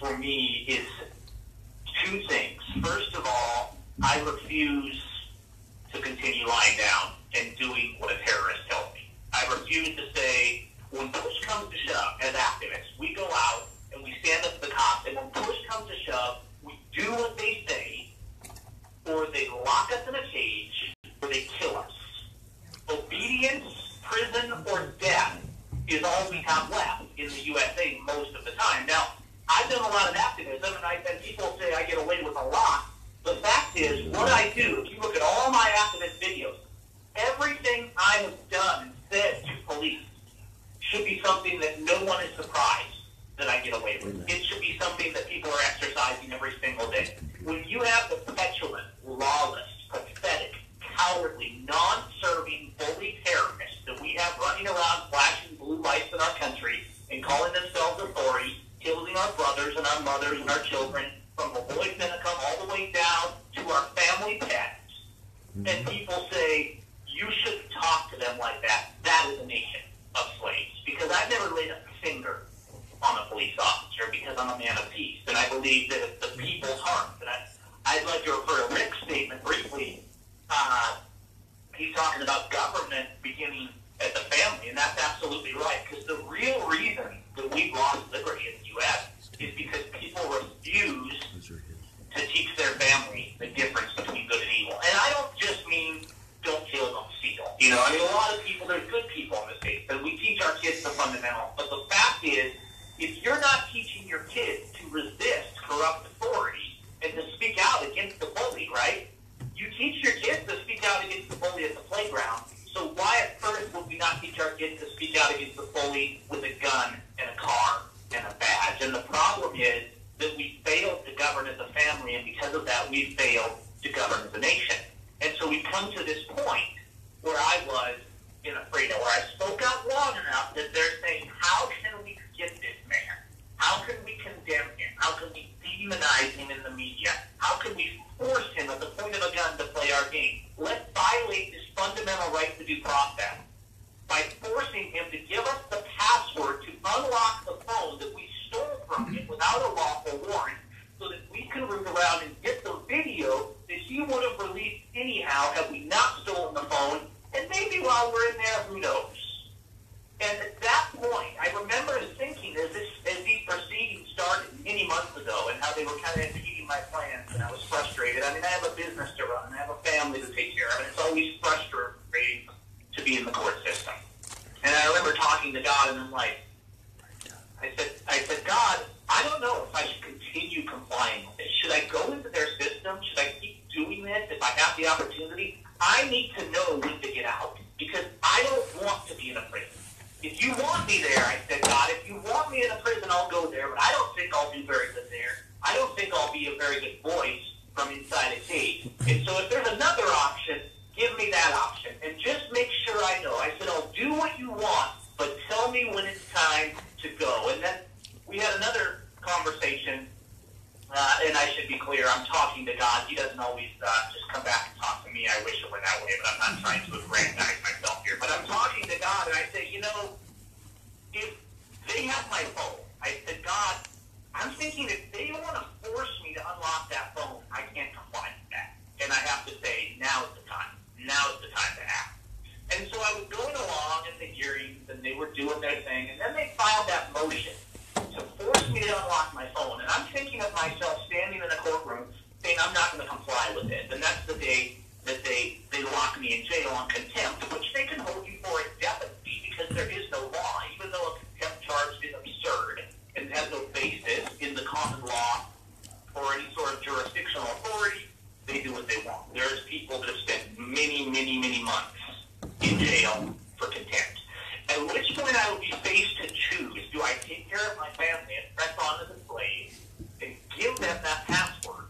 for me is two things. First of all, I refuse to continue lying down and doing what a terrorist tells me. I refuse to say, when push comes to shove, as activists, we go out and we stand up to the cops, and when push comes to shove, we do what they say, or they lock us in a cage, or they kill us. Obedience, prison, or death is all we have left in the U S A most of the time. Now, I've done a lot of activism, and, I, and people say I get away with a lot. The fact is, what I do, if you look at all my activist videos, everything I have done and said to police should be something that no one is surprised that I get away with. It should be something that people are exercising every single day. When you have the petulant, lawless, pathetic, cowardly, non-serving, bully terrorists that we have running around flashing blue lights in our country and calling themselves authority, killing our brothers and our mothers and our children, from the boys that come all the way down to our family pets, and people say, you shouldn't talk to them like that. That is a nation of slaves. Because I've never laid a finger on a police officer, because I'm a man of peace, and I believe that it's the people's harm. And I, I'd like to refer to Rick's statement briefly. Uh, he's talking about government beginning at the family, and that's absolutely right, because the real reason that we've lost liberty in the U S is because people refuse to teach their family the difference between good and evil. And I don't just mean don't kill, don't steal. You know, I mean, a lot of people, there's good people in the States, and we teach our kids the fundamentals, but the fact is, if you're not teaching your kids to resist corrupt authority and to speak out against the bully, right? You teach your kids to speak out against the bully at the playground. So why at first would we not teach our kids to speak out against the bully with a gun and a car and a badge? And the problem is that we failed to govern as a family, and because of that, we failed to govern as a nation. And so we come to this point where I was in a freedom, where I spoke out long enough that they're saying, how can we get this man? How can we condemn him? How can we demonize him in the media? How can we force him at the point of a gun to play our game? Let's violate his fundamental right to due process by forcing him to give us the password to unlock the phone that we stole from him without a lawful warrant, so that we can root around and get the video that he would have released anyhow had we not stolen the phone. And maybe while we're in there, who knows? And at that point, I remember thinking as, this, as these proceedings started many months ago and how they were kind of impeding my plans, and I was frustrated. I mean, I have a business to run, I have a family to take care of, and it's always frustrating to be in the court system. And I remember talking to God, and I'm like, I said, I said, God, I don't know if I should continue complying with this. Should I go into their system? Should I keep doing this if I have the opportunity? I need to know when to get out, because I don't want to be in a prison. If you want me there, I said, God, if you want me in a prison, I'll go there, but I don't think I'll be very good there. I don't think I'll be a very good voice from inside a cage. And so if there's another option, give me that option, and just make sure I know. I said, I'll do what you want, but tell me when it's time to go. And then we had another conversation, uh, and I should be clear, I'm talking to God. He doesn't always uh, just come back and talk to me. I wish it were that way, but I'm not trying to aggrandize myself here. But I'm talking to God, and I say, you know, if they have my phone, I said, God, I'm thinking if they want to force me to unlock that phone, I can't comply with that. And I have to say, now is the time. Now is the time to act. And so I was going along in the hearings, and they were doing their thing, and then they filed that motion to force me to unlock my phone. And I'm thinking of myself standing in the courtroom saying I'm not going to comply with it. And that's the day that they, they lock me in jail on contempt, which they can hold you for indefinitely because there is no law, even though a contempt charge is absurd and has no basis in the common law or any sort of jurisdictional authority. They do what they want. There's people that have spent many, many, many months in jail for contempt. At which point I would be faced to choose, do I take care of my family and press on to the slave and give them that password,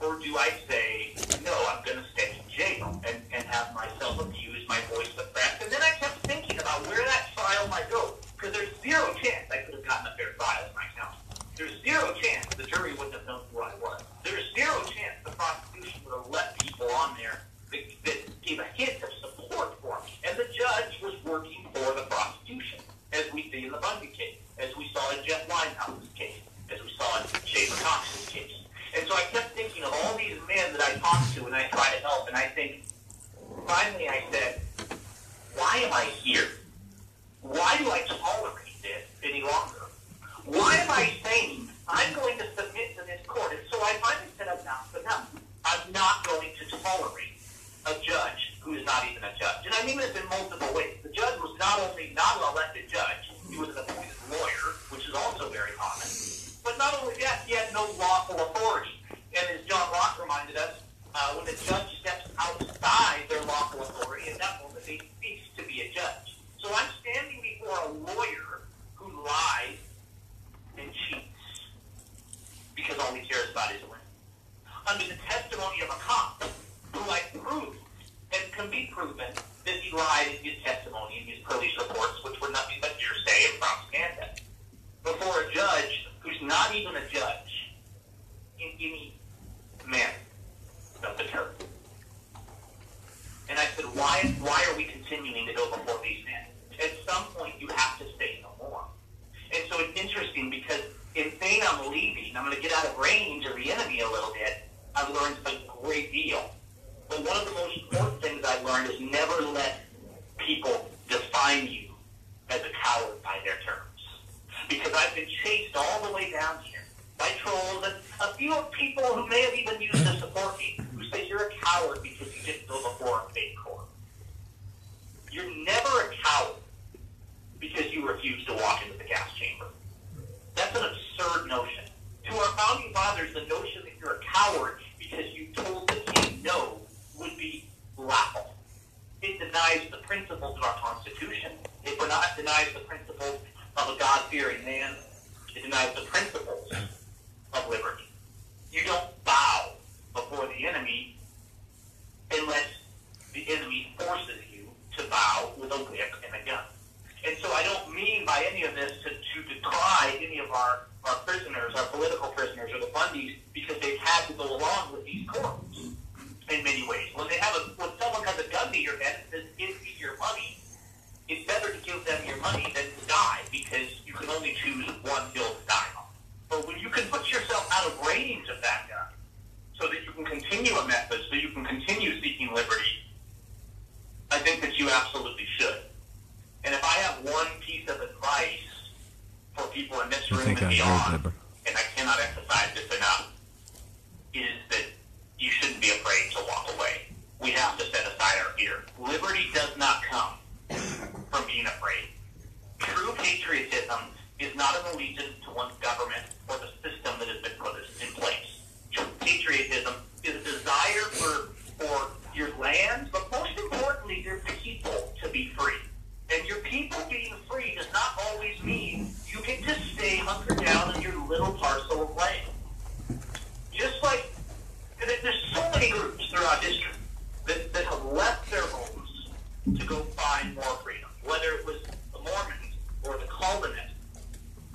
or do I say, no, I'm going to stay in jail and, and have myself abused, my voice suppressed? And then I kept thinking about where that trial might go, because there's zero chance I could have gotten a fair trial in my county. There's zero chance the jury wouldn't have known who I was. There's zero chance the prosecution would have let people on there that, that gave a hint of support for me. And the judge was working for the prosecution, as we see in the Bundy case, as we saw in Jeff Linehouse's case, as we saw in Shaver Cox's case. And so I kept thinking of all these men that I talked to and I tried to help, and I think, finally I said, why am I here? Why do I tolerate this any longer? Why am I saying I'm going to submit to this court? And so I finally said, enough, enough. I'm not going to tolerate a judge who is not even a judge. And I mean this in multiple ways. The judge was not only not an elected judge, he was an appointed lawyer, which is also very common. But not only that, he had no lawful authority. And as John Locke reminded us, uh, when a judge steps outside their lawful authority, at that moment they cease to be a judge. So I'm standing before a lawyer who lies and cheats because all he cares about is winning. Under the testimony of a cop who I proved and can be proven that he lied in his testimony in his police reports, which were nothing but hearsay and propaganda, before a judge who's not even a judge in any manner of the term. And I said, why, why are we continuing to go before these men? At some point, you have to say no more. And so it's interesting because in saying I'm leaving, I'm going to get out of range of the enemy a little bit, I've learned a great deal. But one of the most important things I've learned is never let people define you as a coward by their terms. Because I've been chased all the way down here by trolls and a few people who may have even used to support me, who say you're a coward because you didn't go before a fake court. You're never a coward because you refuse to walk into the gas chamber. That's an absurd notion. To our founding fathers, the notion that you're a coward because you told the king no would be laughable. It denies the principles of our Constitution. It denies the principles of a God-fearing man. It denies the principles of liberty. You don't bow before the enemy unless the enemy forces you to bow with a whip and a gun. And so I don't mean by any of this to, to decry any of our, our prisoners, our political prisoners, or the Bundys, because they've had to go along with these courts in many ways. When they have a, when someone has a gun to your head and says, give me your money, it's better to give them your money than to die, because you can only choose one hill to die on. But when you can put yourself out of range of that gun, so that you can continue a method, so you can continue seeking liberty, I think that you absolutely should. And if I have one piece of advice for people in this room and beyond, and I cannot emphasize this enough, is that you shouldn't be afraid to walk away. We have to set aside our fear. Liberty does not come from being afraid. True patriotism is not an allegiance to one's government or the system that has been put in place. True patriotism is a desire for, for your land, but most importantly, your people to be free. And your people being free does not always mean you can just stay hunkered down in your little parcel of land. Just like, there's so many groups throughout history that, that have left their homes to go find more freedom, whether it was the Mormons or the Calvinists.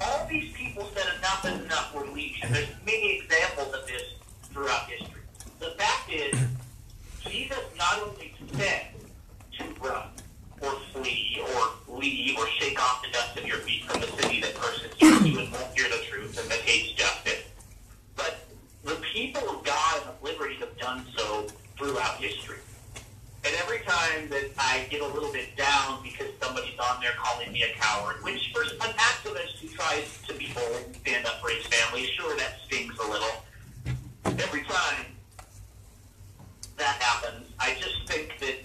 All these people said enough is enough, we're leaving. And there's many examples of this throughout history. The fact is, Jesus not only said to run, or flee, or leave, or shake off the dust of your feet from the city that persecutes you and won't hear the truth and that hates justice. But the people of God and of liberty have done so throughout history. And every time that I get a little bit down because somebody's on there calling me a coward, which for an activist who tries to be bold and stand up for his family, sure, that stings a little. Every time that happens, I just think that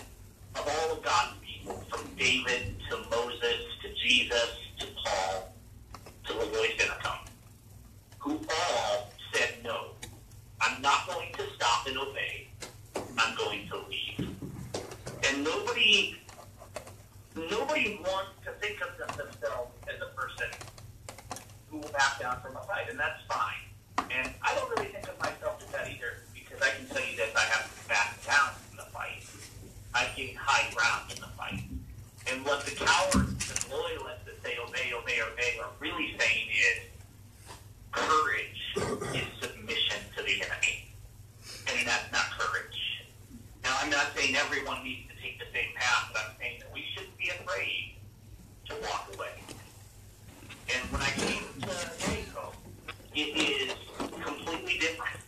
of all of God's people, from David to Moses to Jesus to Paul to LaRoy Finicum, who all said, no, I'm not going to stop and obey. I'm going to leave. And nobody, nobody wants to think of themselves as a person who will back down from a fight, and that's fine. And I don't really think of myself as that either, because I can tell you this, I have backed down from the fight. I've gained high ground in the fight. And what the cowards and loyalists that say obey, obey, obey are really saying is courage is submission to the enemy. And that's not courage. Now, I'm not saying everyone needs to take the same path, but I'm saying that we shouldn't be afraid to walk away. And when I came to Mexico, it is completely different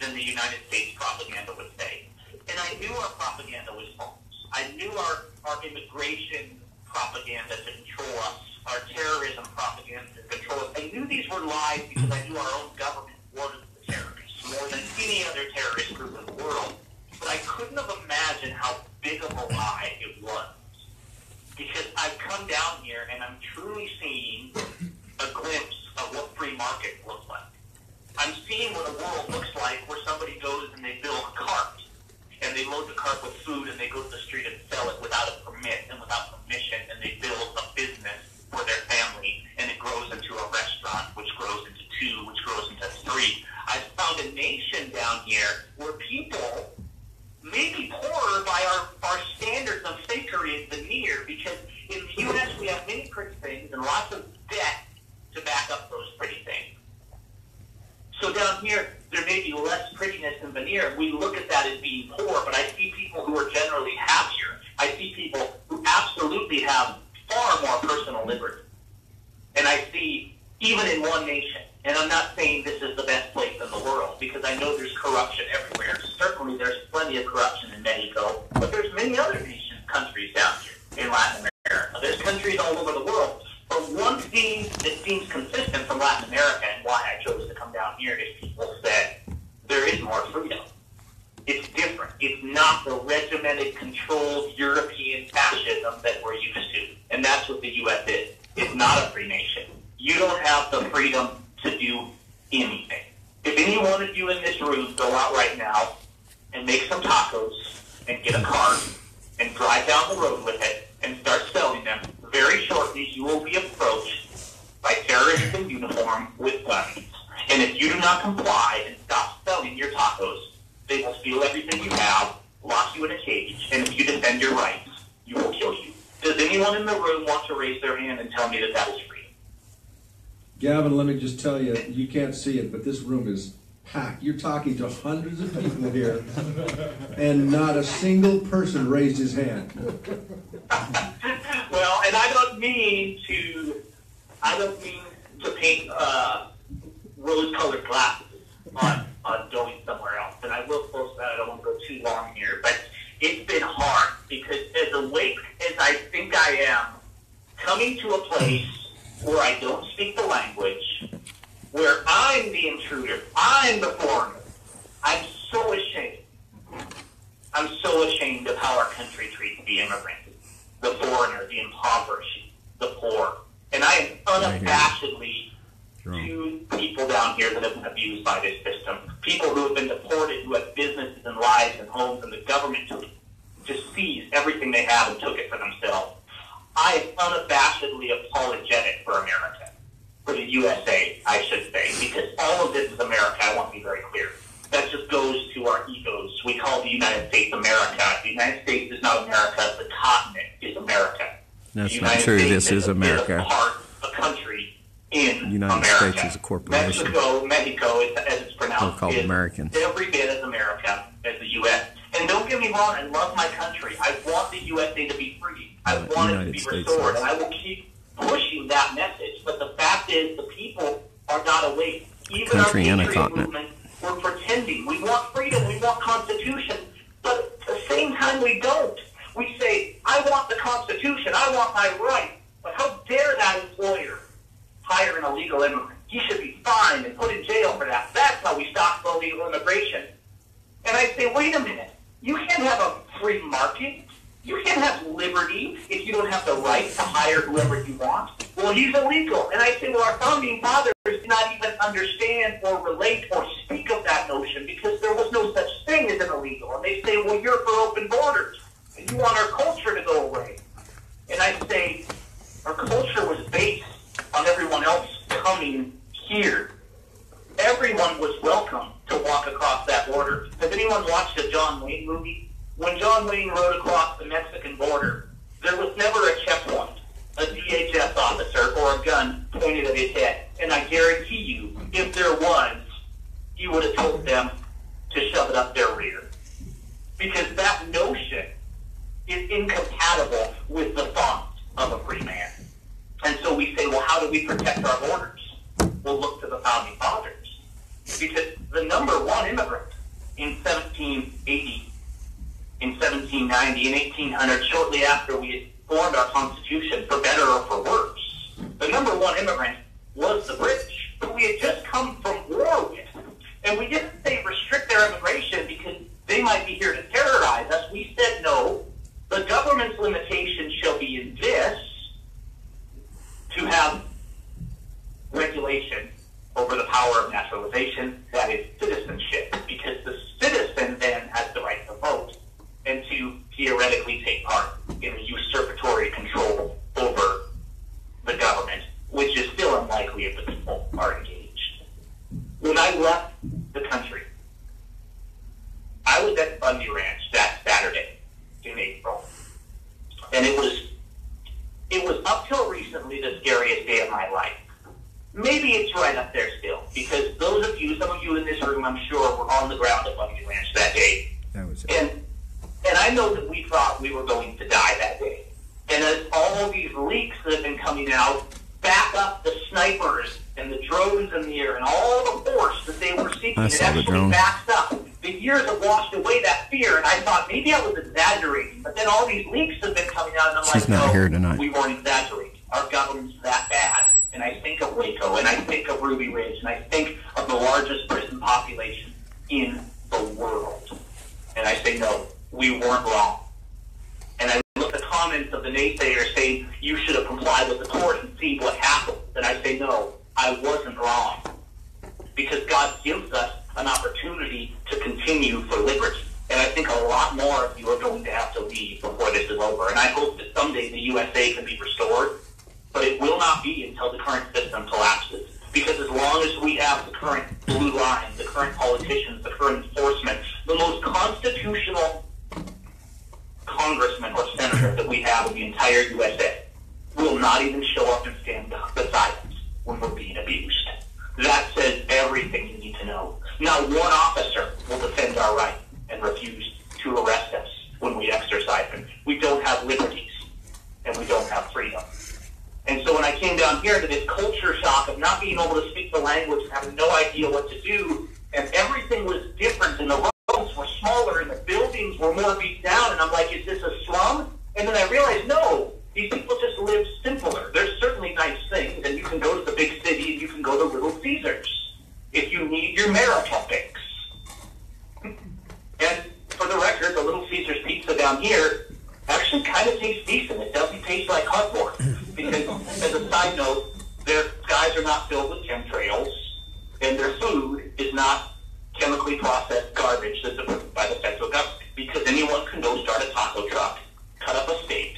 than the United States propaganda would say. And I knew our propaganda was false. I knew our, our immigration propaganda to control us, our terrorism propaganda to control us. I knew these were lies because I knew our own government wanted the terrorists more than any other terrorist group in the world. But I couldn't have imagined how big of a lie it was. Because I've come down here and I'm truly seeing a glimpse of what free market looks like. I'm seeing what a world looks like where somebody goes and they build a cart. And they load the cart with food and they go to the street and sell it without a permit and without permission. And they build a business for their family. And it grows into a restaurant, which grows into two, which grows into three. I've found a nation down here where people may be poorer by our, our standards of fakery and veneer, because in the U S we have many pretty things and lots of debt to back up those pretty things. So down here, there may be less prettiness and veneer. We look at that as being poor, but I see people who are generally happier. I see people who absolutely have far more personal liberty. And I see, even in one nation, and I'm not saying this is the best place in the world, because I know there's corruption everywhere. Certainly there's plenty of corruption in Mexico, but there's many other nations, countries down here in Latin America. There's countries all over the world. But one thing that seems consistent from Latin America, and why I chose to come down here, is people said there is more freedom. It's different. It's not the regimented, controlled European fascism that we're used to. And that's what the U S is. It's not a free nation. You don't have the freedom to do anything. If any one of you in this room go out right now and make some tacos and get a cart and drive down the road with it and start selling them, very shortly you will be approached by terrorists in uniform with guns. And if you do not comply and stop selling your tacos, they will steal everything you have, lock you in a cage, and if you defend your rights, you will kill you. Does anyone in the room want to raise their hand and tell me that that is free? Gavin, let me just tell you, you can't see it, but this room is packed. You're talking to hundreds of people here, and not a single person raised his hand. Well, and I don't mean to, I don't mean to paint uh, rose-colored glasses on, on going somewhere else, and I will post that. I don't want to go too long here, but it's been hard, because as awake as I think I am, coming to a place where I don't speak the language, where I'm the intruder, I'm the foreigner, I'm so ashamed. I'm so ashamed of how our country treats the immigrant, the foreigner, the impoverished, the poor. And I am unabashedly to people down here that have been abused by this system, people who have been deported, who have businesses and lives and homes, and the government took, just seized everything they have and took it for themselves. I am unabashedly apologetic for America, for the U S A, I should say, because all of this is America. I want to be very clear. That just goes to our egos. We call the United States America. The United States is not America. The continent is America. That's not true. This is America. A country in United States is a corporation. Mexico, Mexico, is, as it's pronounced, is American. Every bit as America as the U S And don't get me wrong, I love my country. I want the U S A to be free. I want it to be restored, and I will keep pushing that message. But the fact is, the people are not awake. Even our country movement, we're pretending we want freedom, we want constitution, but at the same time we don't. We say, I want the Constitution, I want my rights. But how dare that employer hire an illegal immigrant? He should be fined and put in jail for that. That's how we stop illegal immigration. And I say, wait a minute. You can't have a free market. You can't have liberty if you don't have the right to hire whoever you want. Well, he's illegal. And I say, well, our founding fathers did not even understand or relate or speak of that notion because there was no such thing as an illegal. And they say, well, you're for open borders. You want our culture to go away. And I say, our culture was based on everyone else coming here. Everyone was welcome to walk across that border. Has anyone watched a John Wayne movie? When John Wayne rode across the Mexican border, there was never a checkpoint, a D H S officer, or a gun pointed at his head. And I guarantee you, if there was, he would have told them to shove it up their rear. Because that notion is incompatible with the thought of a free man. And so we say, well, how do we protect our borders? We'll look to the founding fathers. Because the number one immigrant in seventeen eighty, in seventeen ninety, in eighteen hundred, shortly after we had formed our Constitution, for better or for worse, the number one immigrant was the British, who we had just come from war with. And we didn't say restrict their immigration because they might be here to terrorize us. We said no. The government's limitation shall be in this, to have regulation over the power of naturalization, that is citizenship, because the citizen then has the right to vote and to theoretically take part in a usurpatory control over the government, which is still unlikely if the people are engaged. When I left the country, I was at Bundy Ranch that Saturday in April, and it was it was up till recently the scariest day of my life. Maybe it's right up there still, because those of you, some of you in this room, I'm sure, were on the ground at Bundy Ranch that day. That was it. And and I know that we thought we were going to die that day. And as all these leaks that have been coming out back up the snipers and the drones in the air and all the force that they were seeking, it actually backs up. The years have washed away that fear, and I thought maybe I was exaggerating, but then all these leaks have been coming out, and I'm She's like, not no, here tonight. We weren't exaggerating. Our government's that bad. And I think of Waco, and I think of Ruby Ridge, and I think of the largest prison population in the world. And I say, no, we weren't wrong. And I look at the comments of the naysayers saying, you should have complied with the court and see what happened. And I say, no, I wasn't wrong. Because God gives us an opportunity to continue for liberty. And I think a lot more of you are going to have to leave before this is over. And I hope that someday the U S A can be restored, but it will not be until the current system collapses. Because as long as we have the current blue line, the current politicians, the current enforcement, the most constitutional congressman or senator that we have in the entire U S A will not even show up and stand beside us when we're being abused. That says everything you need to know. Not one officer will defend our right and refuse to arrest us when we exercise them. We don't have liberties, and we don't have freedom. And so when I came down here to this culture shock of not being able to speak the language and having no idea what to do, and everything was different, and the roads were smaller, and the buildings were more beat down, and I'm like, is this a slum? And then I realized, no, these people just live simpler. There's certainly nice things, and you can go to the big city, and you can go to Little Caesars if you need your America fix. down here actually kind of tastes decent. It doesn't taste like cardboard. Because, as a side note, their skies are not filled with chemtrails, and their food is not chemically processed garbage that's approved by the federal government. Because anyone can go start a taco truck, cut up a steak,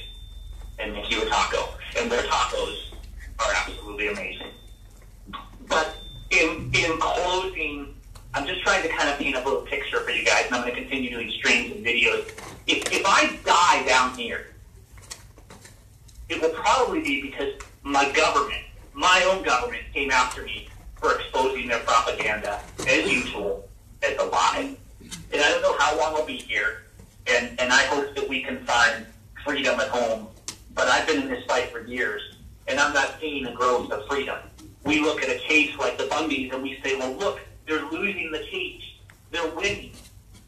and make you a taco. And their tacos are absolutely amazing. But in in closing, I'm just trying to kind of paint a little picture for you guys, and I'm going to continue doing streams and videos. If, if I die down here, it will probably be because my government, my own government, came after me for exposing their propaganda, as usual, as a lie. And I don't know how long I'll be here, and, and I hope that we can find freedom at home. But I've been in this fight for years, and I'm not seeing the growth of freedom. We look at a case like the Bundys, and we say, well, look, they're losing the case. They're winning.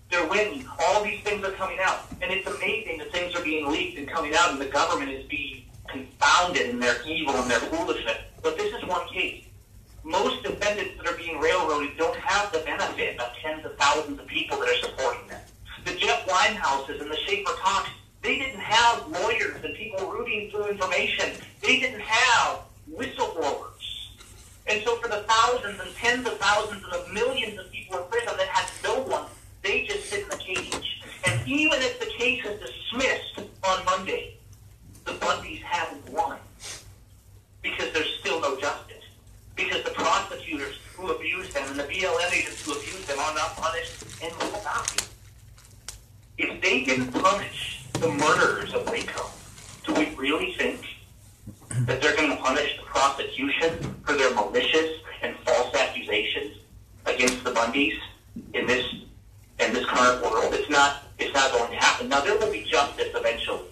They're winning. All these things are coming out. And it's amazing that things are being leaked and coming out, and the government is being confounded in their evil and their foolishness. But this is one case. Most defendants that are being railroaded don't have the benefit of tens of thousands of people that are supporting them. The Jeff Winehouses and the Schaefer Cox, they didn't have lawyers and people rooting through information. They didn't have whistleblowers. And so for the thousands and tens of thousands and the millions of people in prison that had no one, they just sit in the cage. And even if the case is dismissed on Monday, the Bundys haven't won, because there's still no justice. Because the prosecutors who abused them and the B L M agents who abused them are not punished and will not be. If they didn't punish the murderers of Waco, do we really think that they're going to punish the prosecution for their malicious and false accusations against the Bundys in this in this current world? It's not it's not going to happen. Now, there will be justice eventually,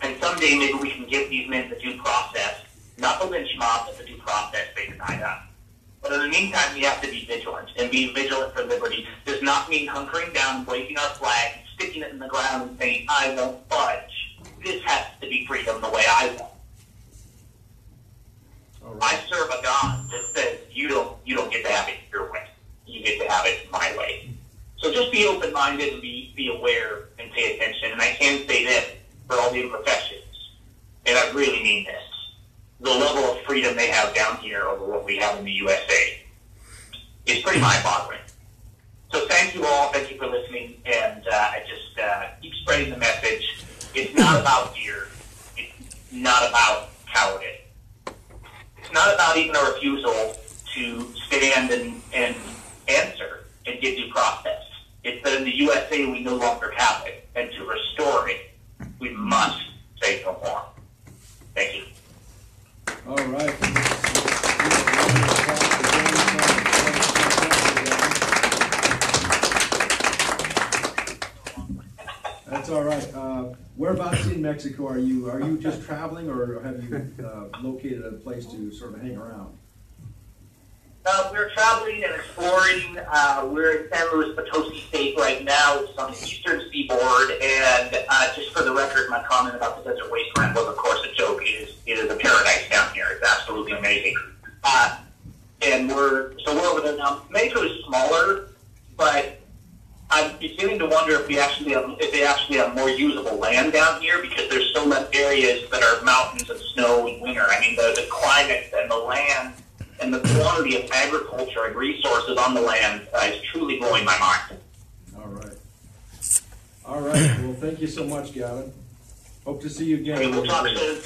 and someday maybe we can give these men the due process, not the lynch mob, but the due process they denied us. But in the meantime, we have to be vigilant, and being vigilant for liberty does not mean hunkering down, waving our flag, sticking it in the ground, and saying, I won't budge. This has to be freedom the way I want. I serve a God that says you don't you don't get to have it your way. You get to have it my way. So just be open minded and be, be aware and pay attention. And I can say this for all the imperfections, and I really mean this. The level of freedom they have down here over what we have in the U S A is pretty mind boggling. So thank you all, thank you for listening, and uh, I just uh, keep spreading the message. It's not about fear, it's not about cowardice. It's not about even a refusal to stand and, and answer and get due process. It's that in the U S A we no longer have it, and to restore it, we must say no more. Thank you. All right. That's all right. Uh, Whereabouts in Mexico are you? Are you just traveling, or have you uh, located a place to sort of hang around? Uh, we're traveling and exploring. Uh, we're in San Luis Potosi State right now. It's on the eastern seaboard. And uh, just for the record, my comment about the desert wasteland was, of course, a joke. It is, it is a paradise down here. It's absolutely amazing. Uh, and we're so we're over there now. Mexico is smaller, but I'm beginning to wonder if we actually have, if they actually have more usable land down here, because there's so much areas that are mountains and snow in winter. I mean, the, the climate and the land and the quantity of agriculture and resources on the land uh, is truly blowing my mind. All right. All right. Well, thank you so much, Gavin. Hope to see you again. Hey, we'll talk soon.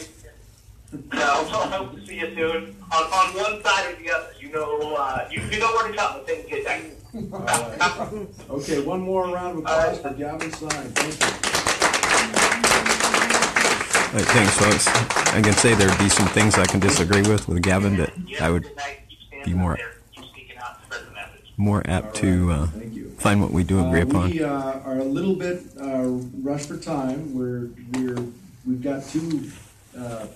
No, I hope to see you soon. On, on one side or the other, you know, uh, you, you know where to come when things get down. All right. Okay, one more round of applause right for Gavin Seim. Thank you. Right, thanks, folks. I can say there'd be some things I can disagree with with Gavin, but I would be more more apt right to uh, find what we do agree uh, upon. We uh, are a little bit uh, rushed for time. We're we're we've got two uh,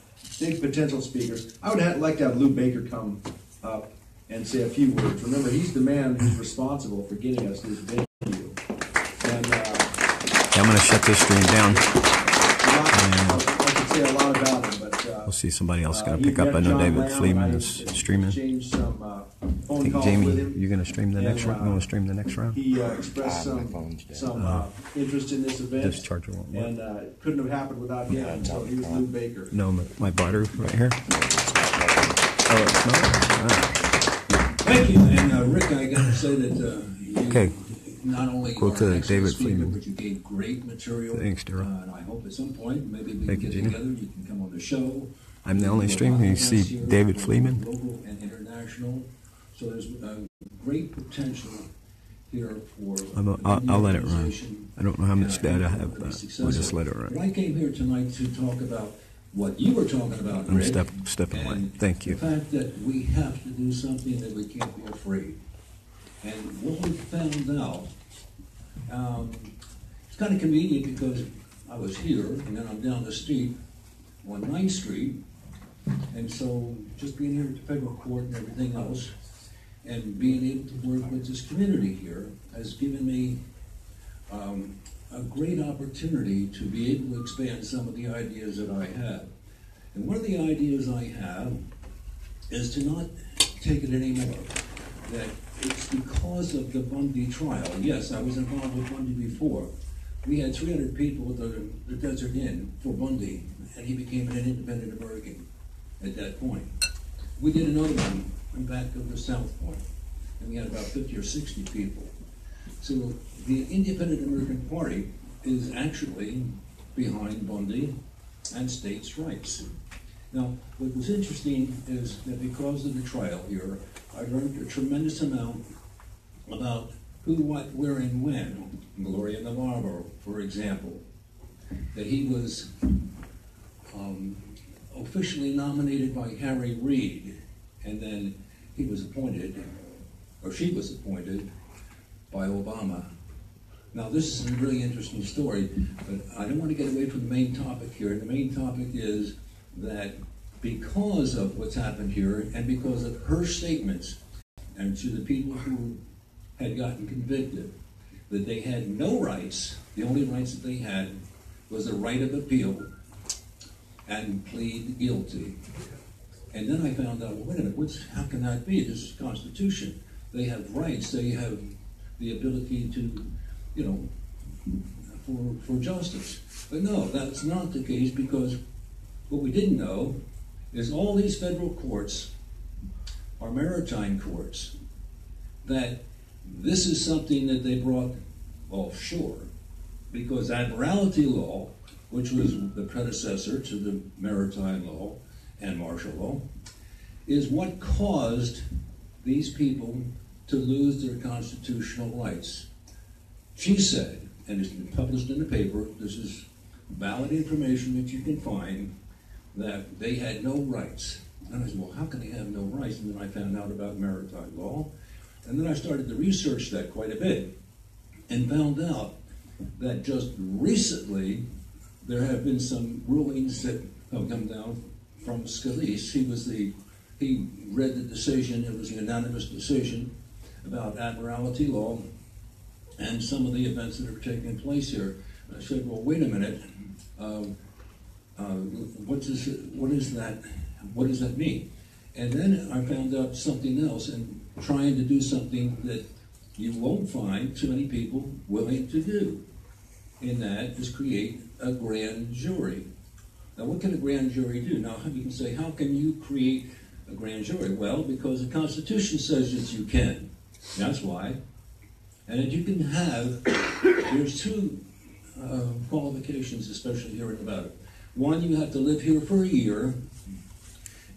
big potential speakers. I would have, like to have Lou Baker come up and say a few words. Remember, he's the man who's responsible for getting us this venue. And, uh, yeah, I'm going to shut this stream down. Lot, and, I, I could say a lot about him, but uh, We'll see somebody else going to pick up. I know David Fleeman is streaming. I think, Jamie, you're going to stream the next round? You want to stream the next round? He expressed some interest in this event. This charger won't work. And it couldn't have happened without him, so he was Lou Baker. No, my barter right here. Oh, it's not. Thank you. And Rick, I got to say that okay. Not only quote to David Fleeman, but you gave great material. Thanks, Daryl. Uh, and I hope at some point maybe we Thank can get you, together. You can come on the show. I'm the only streamer you see here, David Fleeman. Local and international. So there's a great potential here for. I'm a, I'll, I'll let it run. I don't know how much data I have, but we'll just let it run. But I came here tonight to talk about what you were talking about. I'm Rick, step, stepping away. Thank you. The fact that we have to do something that we can't be afraid. And what we found out, um, it's kind of convenient because I was here and then I'm down the street on ninth street. And so just being here at the federal court and everything else and being able to work with this community here has given me um, a great opportunity to be able to expand some of the ideas that I have. And one of the ideas I have is to not take it anymore. That it's because of the Bundy trial. Yes, I was involved with Bundy before. We had three hundred people at the, the Desert Inn for Bundy, and he became an independent American at that point. We did another one back over the South Point, and we had about fifty or sixty people. So the independent American Party is actually behind Bundy and states' rights. Now, what was interesting is that because of the trial here, I learned a tremendous amount about who, what, where, and when. Gloria Navarro, for example, that he was um, officially nominated by Harry Reid, and then he was appointed, or she was appointed, by Obama. Now, this is a really interesting story, but I don't want to get away from the main topic here. The main topic is that because of what's happened here and because of her statements and to the people who had gotten convicted, that they had no rights, the only rights that they had was the right of appeal and plead guilty. And then I found out, well, wait a minute, what's, how can that be? This is the Constitution. They have rights, they have the ability to, you know, for, for justice. But no, that's not the case because what we didn't know is all these federal courts are maritime courts, that this is something that they brought offshore because admiralty law, which was the predecessor to the maritime law and martial law, is what caused these people to lose their constitutional rights. She said, and it's been published in the paper, this is valid information that you can find, that they had no rights. And I said, well, how can they have no rights? And then I found out about maritime law. And then I started to research that quite a bit and found out that just recently there have been some rulings that have come down from Scalia. He was the, he read the decision, it was a unanimous decision about admiralty law and some of the events that are taking place here. And I said, well, wait a minute. Uh, Uh, what does what is that? What does that mean? And then I found out something else, and trying to do something that you won't find too many people willing to do. And that is create a grand jury. Now, what can a grand jury do? Now, you can say, how can you create a grand jury? Well, because the Constitution says that you can. That's why. And that you can have. There's two uh, qualifications, especially here in Nevada. One, you have to live here for a year,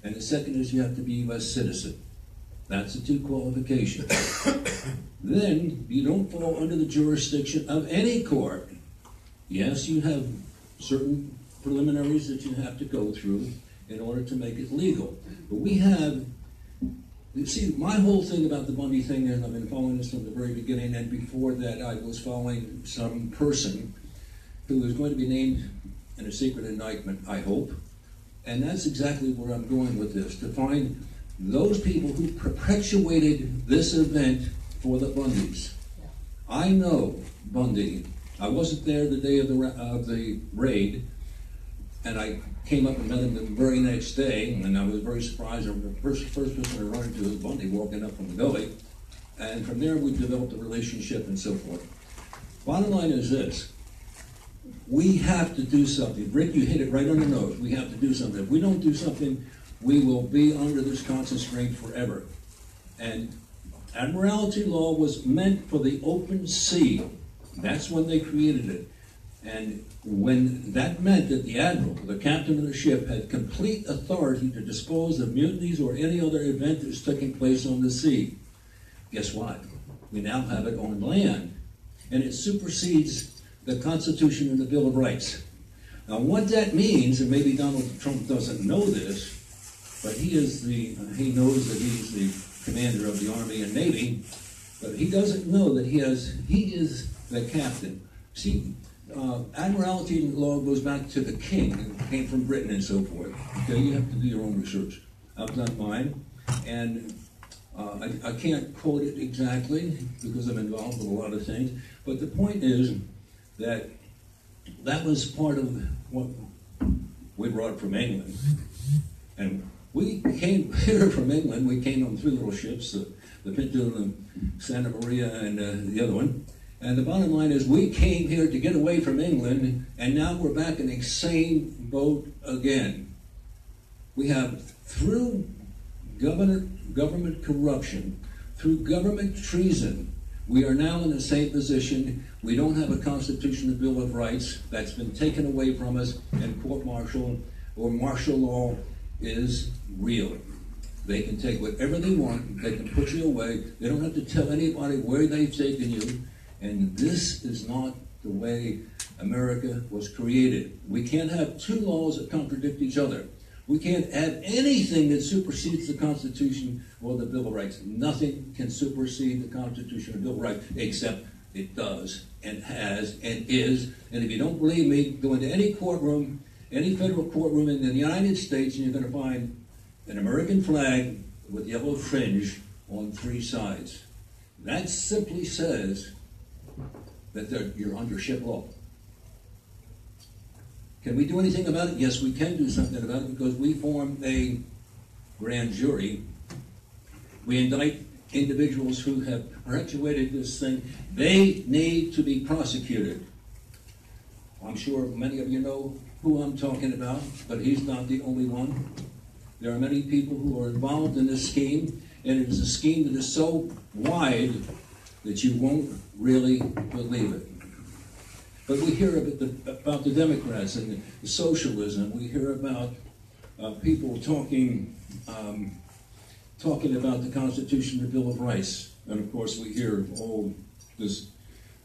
and the second is you have to be a U S citizen. That's the two qualifications. Then, you don't fall under the jurisdiction of any court. Yes, you have certain preliminaries that you have to go through in order to make it legal. But we have, you see, my whole thing about the Bundy thing, and I've been following this from the very beginning, and before that I was following some person who was going to be named and a secret indictment, I hope. And that's exactly where I'm going with this, to find those people who perpetuated this event for the Bundys. Yeah. I know Bundy. I wasn't there the day of the, of the raid, And I came up and met him the very next day, and I was very surprised. I was the first, first person I ran into was Bundy walking up from the gully. And from there, we developed a relationship and so forth. Bottom line is this. We have to do something. Rick, you hit it right on the nose. We have to do something. If we don't do something, we will be under this constant strain forever. And admiralty law was meant for the open sea. That's when they created it. And when that meant that the admiral, the captain of the ship, had complete authority to dispose of mutinies or any other event that's taking place on the sea. Guess what? We now have it on land. And it supersedes the Constitution and the Bill of Rights. Now what that means, and maybe Donald Trump doesn't know this, but he is the, uh, he knows that he's the commander of the Army and Navy, but he doesn't know that he has, he is the captain. See, uh, admiralty law goes back to the king, it came from Britain and so forth. Okay, you have to do your own research. I've done mine, and uh, I, I can't quote it exactly because I'm involved with a lot of things, but the point is that that was part of what we brought from England. And we came here from England, we came on three little ships, the, the Pinto, the Santa Maria, and uh, the other one. And the bottom line is we came here to get away from England, and now we're back in the same boat again. We have, through government, government corruption, through government treason, we are now in the same position. We don't have a Constitution and Bill of Rights. That's been taken away from us, and court-martial or martial law is real. They can take whatever they want, they can put you away, they don't have to tell anybody where they've taken you, and this is not the way America was created. We can't have two laws that contradict each other. We can't add anything that supersedes the Constitution or the Bill of Rights. Nothing can supersede the Constitution or Bill of Rights, except it does, and has, and is, and if you don't believe me, go into any courtroom, any federal courtroom in the United States, and you're going to find an American flag with yellow fringe on three sides. That simply says that you're under ship law. Can we do anything about it? Yes, we can do something about it because we form a grand jury. We indict individuals who have perpetuated this thing. They need to be prosecuted. I'm sure many of you know who I'm talking about, but he's not the only one. There are many people who are involved in this scheme, and it is a scheme that is so wide that you won't really believe it. But we hear about the, about the Democrats and the socialism. We hear about uh, people talking, um, talking about the Constitution and the Bill of Rights. And of course we hear all this,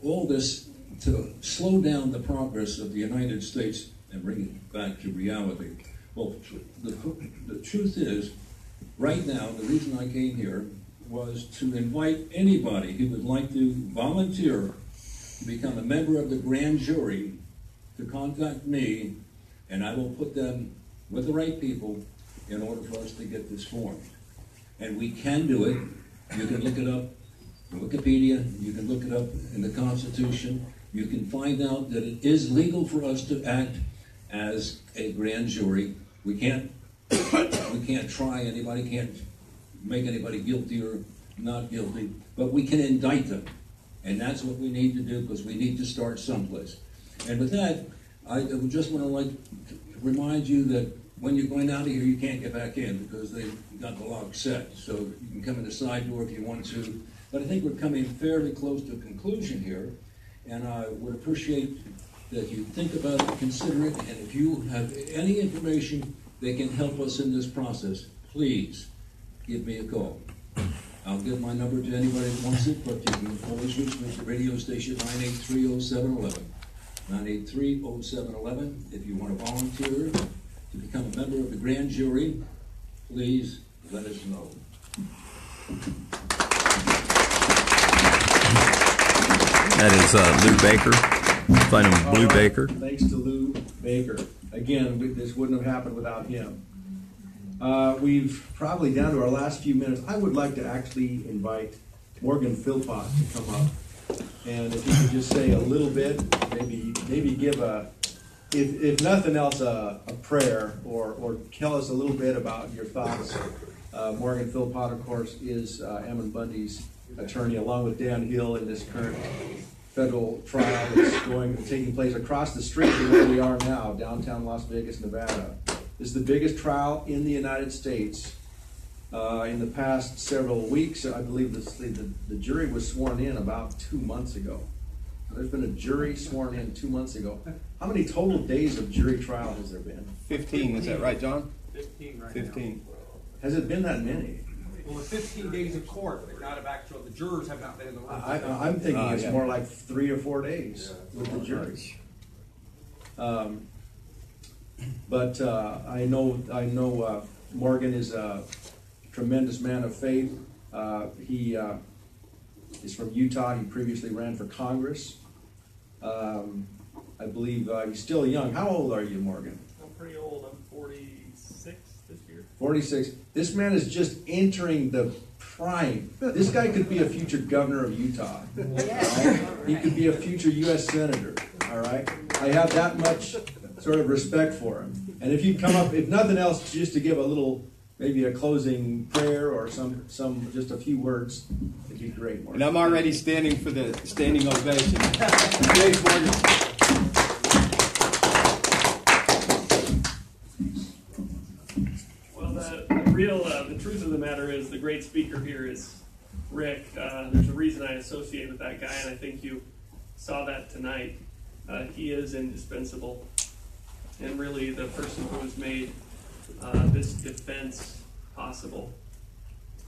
all this to slow down the progress of the United States and bring it back to reality. Well, the, the truth is, right now, the reason I came here was to invite anybody who would like to volunteer to become a member of the grand jury to contact me, and I will put them with the right people in order for us to get this formed. And we can do it. You can look it up in Wikipedia, you can look it up in the Constitution, you can find out that it is legal for us to act as a grand jury. We can't, we can't try anybody, can't make anybody guilty or not guilty, but we can indict them. And that's what we need to do because we need to start someplace. And with that, I just want to like remind you that when you're going out of here, you can't get back in because they've got the lock set. So you can come in the side door if you want to. But I think we're coming fairly close to a conclusion here, and I would appreciate that you think about it, consider it, and if you have any information that can help us in this process, please give me a call. I'll give my number to anybody that wants it, but you can always reach me at the radio station nine eight three oh seven one one, nine eight three oh seven one one. If you want to volunteer to become a member of the grand jury, please let us know. That is uh, Lou Baker. Find him, Lou Baker. Thanks to Lou Baker. Again, we, this wouldn't have happened without him. Uh, we've probably down to our last few minutes. I would like to actually invite Morgan Philpot to come up, and if you could just say a little bit, maybe maybe give a if, if nothing else, a, a prayer, or, or tell us a little bit about your thoughts. Uh, Morgan Philpot, of course, is uh, Ammon Bundy's attorney, along with Dan Hill, in this current federal trial that's going taking place across the street from where we are now, downtown Las Vegas, Nevada. This is the biggest trial in the United States. Uh, in the past several weeks, I believe this, the, the jury was sworn in about two months ago. There's been a jury sworn in two months ago. How many total days of jury trial has there been? Fifteen, is that right, John? Fifteen right Fifteen. Now. Has it been that many? Well, it's fifteen days of court, but not of actual, the jurors have not been in the room. I, I, I'm thinking uh, it's yeah. more like three or four days yeah, with the jury. Um, but uh, I know, I know uh, Morgan is a tremendous man of faith. Uh, he uh, is from Utah. He previously ran for Congress. Um, I believe uh, he's still young. How old are you, Morgan? I'm pretty old. I'm forty-six this year. forty-six. This man is just entering the prime. This guy could be a future governor of Utah. Right? He could be a future U S senator. All right. I have that much sort of respect for him. And if you come up, if nothing else, just to give a little, maybe a closing prayer or some, some just a few words, it'd be great, Morgan. And I'm already standing for the standing ovation. Thanks, Morgan. Real, uh, the truth of the matter is, the great speaker here is Rick. Uh, there's a reason I associate with that guy, and I think you saw that tonight. Uh, he is indispensable, and really the person who has made uh, this defense possible.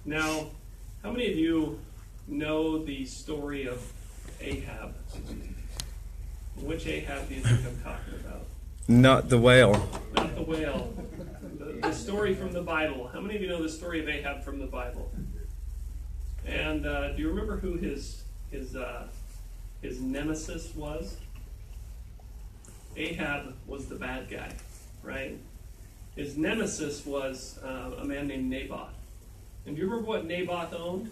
Now, how many of you know the story of Ahab? Which Ahab do you think I'm talking about? Not the whale. Not the whale. The story from the Bible. How many of you know the story of Ahab from the Bible? And uh, do you remember who his his uh, his nemesis was? Ahab was the bad guy, right? His nemesis was uh, a man named Naboth. And do you remember what Naboth owned?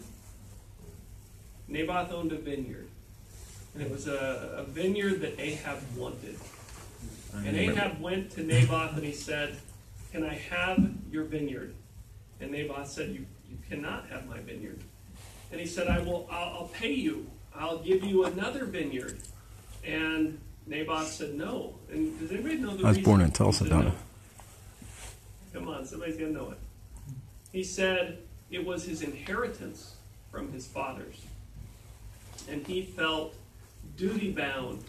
Naboth owned a vineyard, and it was a, a vineyard that Ahab wanted. And Ahab went to Naboth and he said, "Can I have your vineyard?" And Naboth said, you, you cannot have my vineyard. And he said, I will, I'll, I'll pay you. I'll give you another vineyard. And Naboth said, no. And does anybody know the I was reason born in Tulsa, Donna. Come on, somebody's going to know it. He said it was his inheritance from his fathers. And he felt duty-bound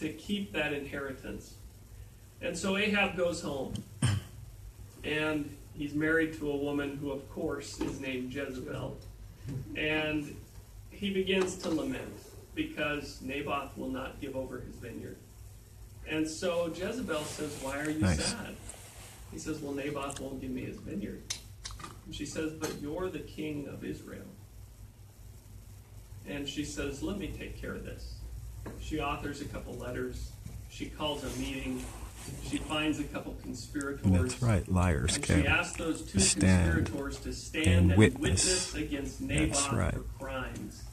to keep that inheritance. And so Ahab goes home. And he's married to a woman who, of course, is named Jezebel. And he begins to lament because Naboth will not give over his vineyard. And so Jezebel says, why are you nice. sad? He says, well, Naboth won't give me his vineyard. And she says, but you're the king of Israel. And she says, let me take care of this. She authors a couple letters. She calls a meeting. She finds a couple conspirators. That's right, liars. And she asks those two stand conspirators to stand and, and witness. witness against Naboth right. for crimes.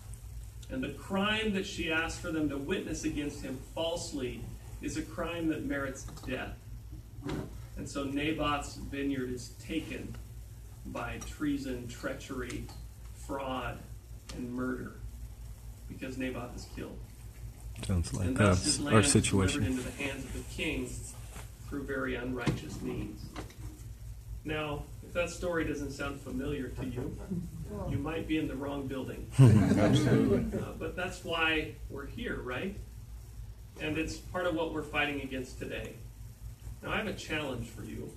And the crime that she asks for them to witness against him falsely is a crime that merits death. And so Naboth's vineyard is taken by treason, treachery, fraud, and murder, because Naboth is killed. Sounds like and uh, his land our situation. Delivered into the hands of the king through very unrighteous means. Now, if that story doesn't sound familiar to you, you might be in the wrong building. Absolutely. Uh, but that's why we're here, right? And it's part of what we're fighting against today. Now, I have a challenge for you.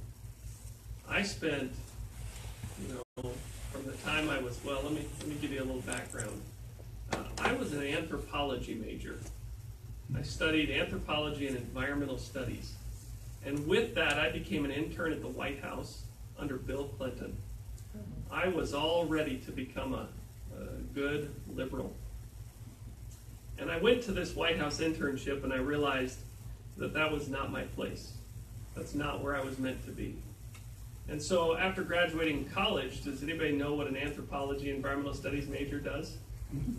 I spent, you know, from the time I was, well, let me, let me give you a little background. Uh, I was an anthropology major. I studied anthropology and environmental studies. And with that, I became an intern at the White House under Bill Clinton. I was all ready to become a, a good liberal. And I went to this White House internship and I realized that that was not my place. That's not where I was meant to be. And so after graduating college, does anybody know what an anthropology environmental studies major does?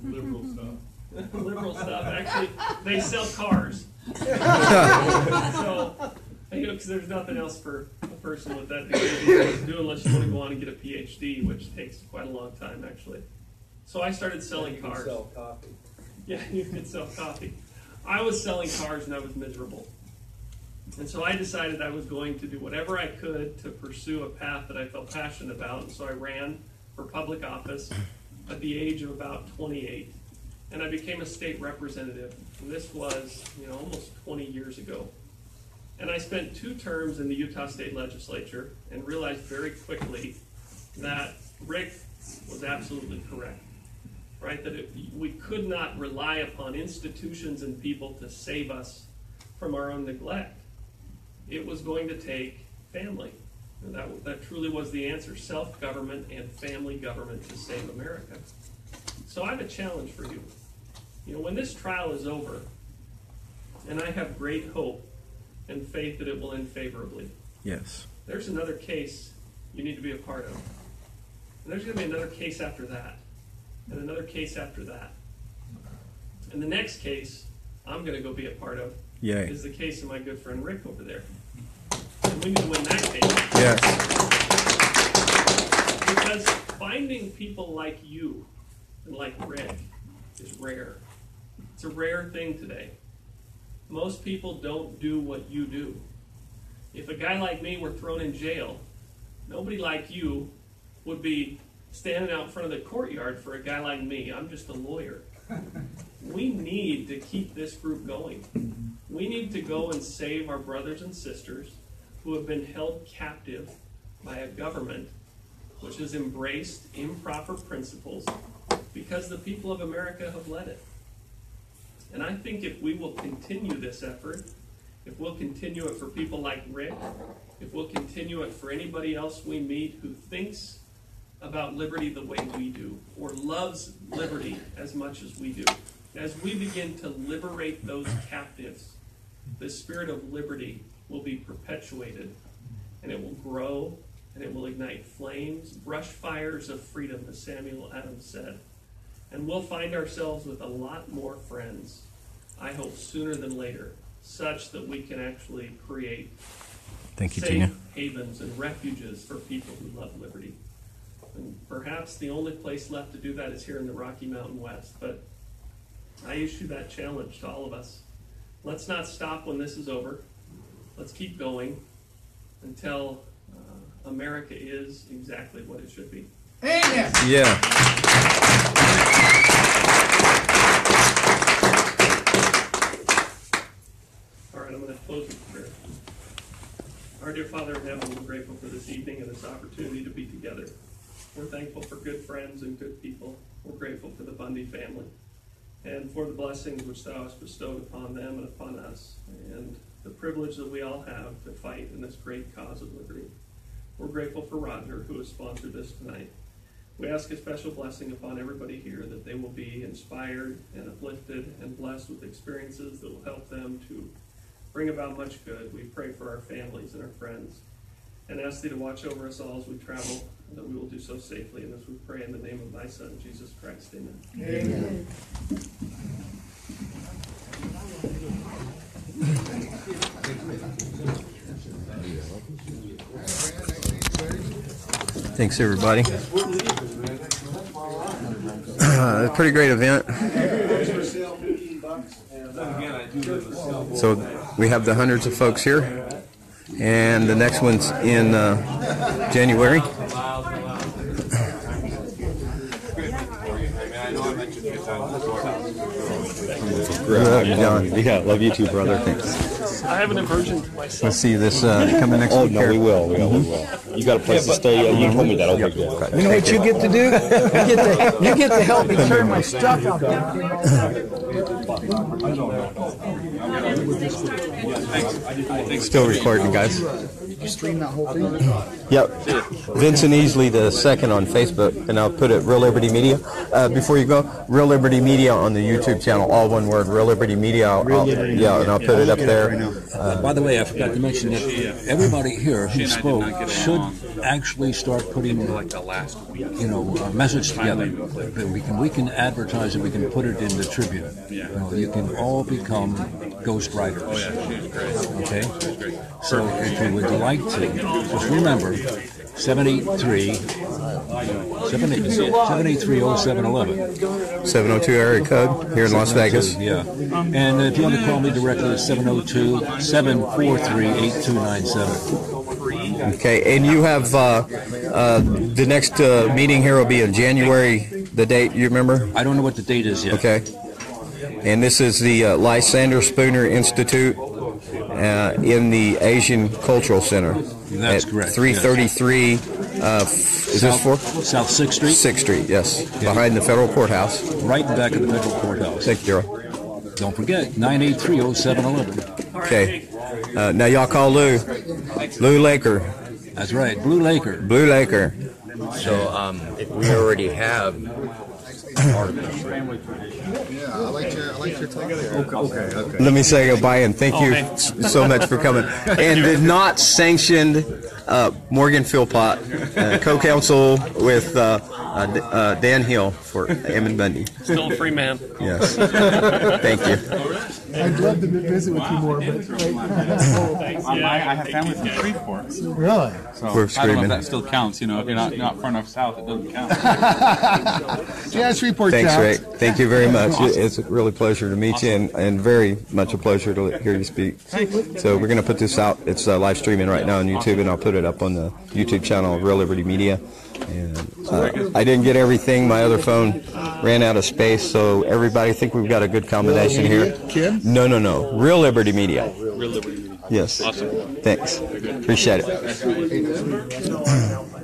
Liberal stuff. Liberal stuff. Actually, they sell cars. So You know, because there's nothing else for a person with that degree to do unless you want to go on and get a P H D, which takes quite a long time, actually. So I started selling cars. You could sell coffee. Yeah, you could sell coffee. I was selling cars and I was miserable. And so I decided I was going to do whatever I could to pursue a path that I felt passionate about. And so I ran for public office at the age of about twenty-eight. And I became a state representative. And this was, you know, almost twenty years ago. And I spent two terms in the Utah State Legislature and realized very quickly that Rick was absolutely correct, right? That it, we could not rely upon institutions and people to save us from our own neglect. It was going to take family. And that, that truly was the answer, self-government and family government to save America. So I have a challenge for you. You know, when this trial is over, and I have great hope and faith that it will end favorably. Yes. There's another case you need to be a part of. And there's going to be another case after that. And another case after that. And the next case I'm going to go be a part of Yay. Is the case of my good friend Rick over there. And we need to win that case. Yes. Because finding people like you and like Rick is rare. It's a rare thing today. Most people don't do what you do. If a guy like me were thrown in jail, nobody like you would be standing out in front of the courtyard for a guy like me. I'm just a lawyer. We need to keep this group going. We need to go and save our brothers and sisters who have been held captive by a government which has embraced improper principles because the people of America have let it. And I think if we will continue this effort, if we'll continue it for people like Rick, if we'll continue it for anybody else we meet who thinks about liberty the way we do, or loves liberty as much as we do, as we begin to liberate those captives, the spirit of liberty will be perpetuated, and it will grow, and it will ignite flames, brush fires of freedom, as Samuel Adams said. And we'll find ourselves with a lot more friends, I hope sooner than later, such that we can actually create Thank you, safe Tina. havens and refuges for people who love liberty. And perhaps the only place left to do that is here in the Rocky Mountain West, but I issue that challenge to all of us. Let's not stop when this is over. Let's keep going until uh, America is exactly what it should be. Amen. Yeah. I'm going to close with prayer. Our dear Father in heaven, we're grateful for this evening and this opportunity to be together. We're thankful for good friends and good people. We're grateful for the Bundy family and for the blessings which thou hast bestowed upon them and upon us, and the privilege that we all have to fight in this great cause of liberty. We're grateful for Roger, who has sponsored this tonight. We ask a special blessing upon everybody here, that they will be inspired and uplifted and blessed with experiences that will help them to bring about much good. We pray for our families and our friends, and ask thee to watch over us all as we travel, and that we will do so safely, and as we pray in the name of thy Son, Jesus Christ. Amen. Amen. Thanks, everybody. Uh, pretty great event. So we have the hundreds of folks here, and the next one's in uh, January. John, yeah, love you too, brother. Thanks. I have an aversion to myself. Let's see this uh, coming next oh, week. Oh no, here. we will. We will. Mm-hmm. we will. You got a place yeah, to stay. Uh, you told me that. I'll yep. okay. You know what you get to do? You get to, you get to help me turn my stuff out. Still recording, guys. Stream that whole thing. Yep. Vincent Easley the second on Facebook, and I'll put it Real Liberty Media. Uh, before you go, Real Liberty Media on the YouTube channel, all one word, Real Liberty Media. I'll, I'll, yeah, and I'll put it up there. Uh, By the way, I forgot to mention that everybody here who spoke should actually start putting, like the last week, you know, a message together. We can we can advertise it. We can put it in the Tribune. You know, you can all become ghostwriters. Oh yeah, she's great. Okay, so if you would like to, just remember, seven eight three. seven eight three oh seven eleven. seven oh two area code here in Las Vegas. Yeah. And if you want to call me directly, it's seven oh two, seven four three, eight two nine seven. Okay, and you have uh, uh, the next uh, meeting here will be in January. The date, you remember? I don't know what the date is yet. Okay. And this is the uh, Lysander Spooner Institute uh, in the Asian Cultural Center. That's correct. three thirty-three. Yes. Uh, is South, this for? South sixth Street? sixth Street, yes. Okay. Behind the federal courthouse. Right back of the federal courthouse. Thank you, Daryl. Don't forget, nine eight three oh seven eleven. Okay. Uh, now, y'all call Lou. Lou Laker. That's right, Blue Laker. Blue Laker. So, um, if we already have... Yeah, I liked your, I liked your talk there. Okay, okay, okay. Let me say goodbye and thank you oh, so much for coming. And did not sanctioned uh, Morgan Philpot, uh, co-counsel with uh, uh, uh, Dan Hill for Ammon Bundy. Still a free man. Yes. Thank you. I'd love to visit with you more, but right? I, I have family from Shreveport. Really? So We're I don't know if that still counts. You know, if you're not, you're not far enough south, it doesn't count. Yeah, Shreveport counts. Thanks, Ray. Thank you very much. Awesome. It's a really pleasure to meet awesome. you, and, and very much a pleasure to hear you speak. Thanks. So we're going to put this out. It's uh, live streaming right now on YouTube, and I'll put it up on the YouTube channel of Real Liberty Media. And uh, I didn't get everything. My other phone ran out of space, so everybody, I think we've got a good combination here. Kim? No, no, no. Real Liberty Media. Real Liberty Media. Yes. Awesome. Thanks. Appreciate it.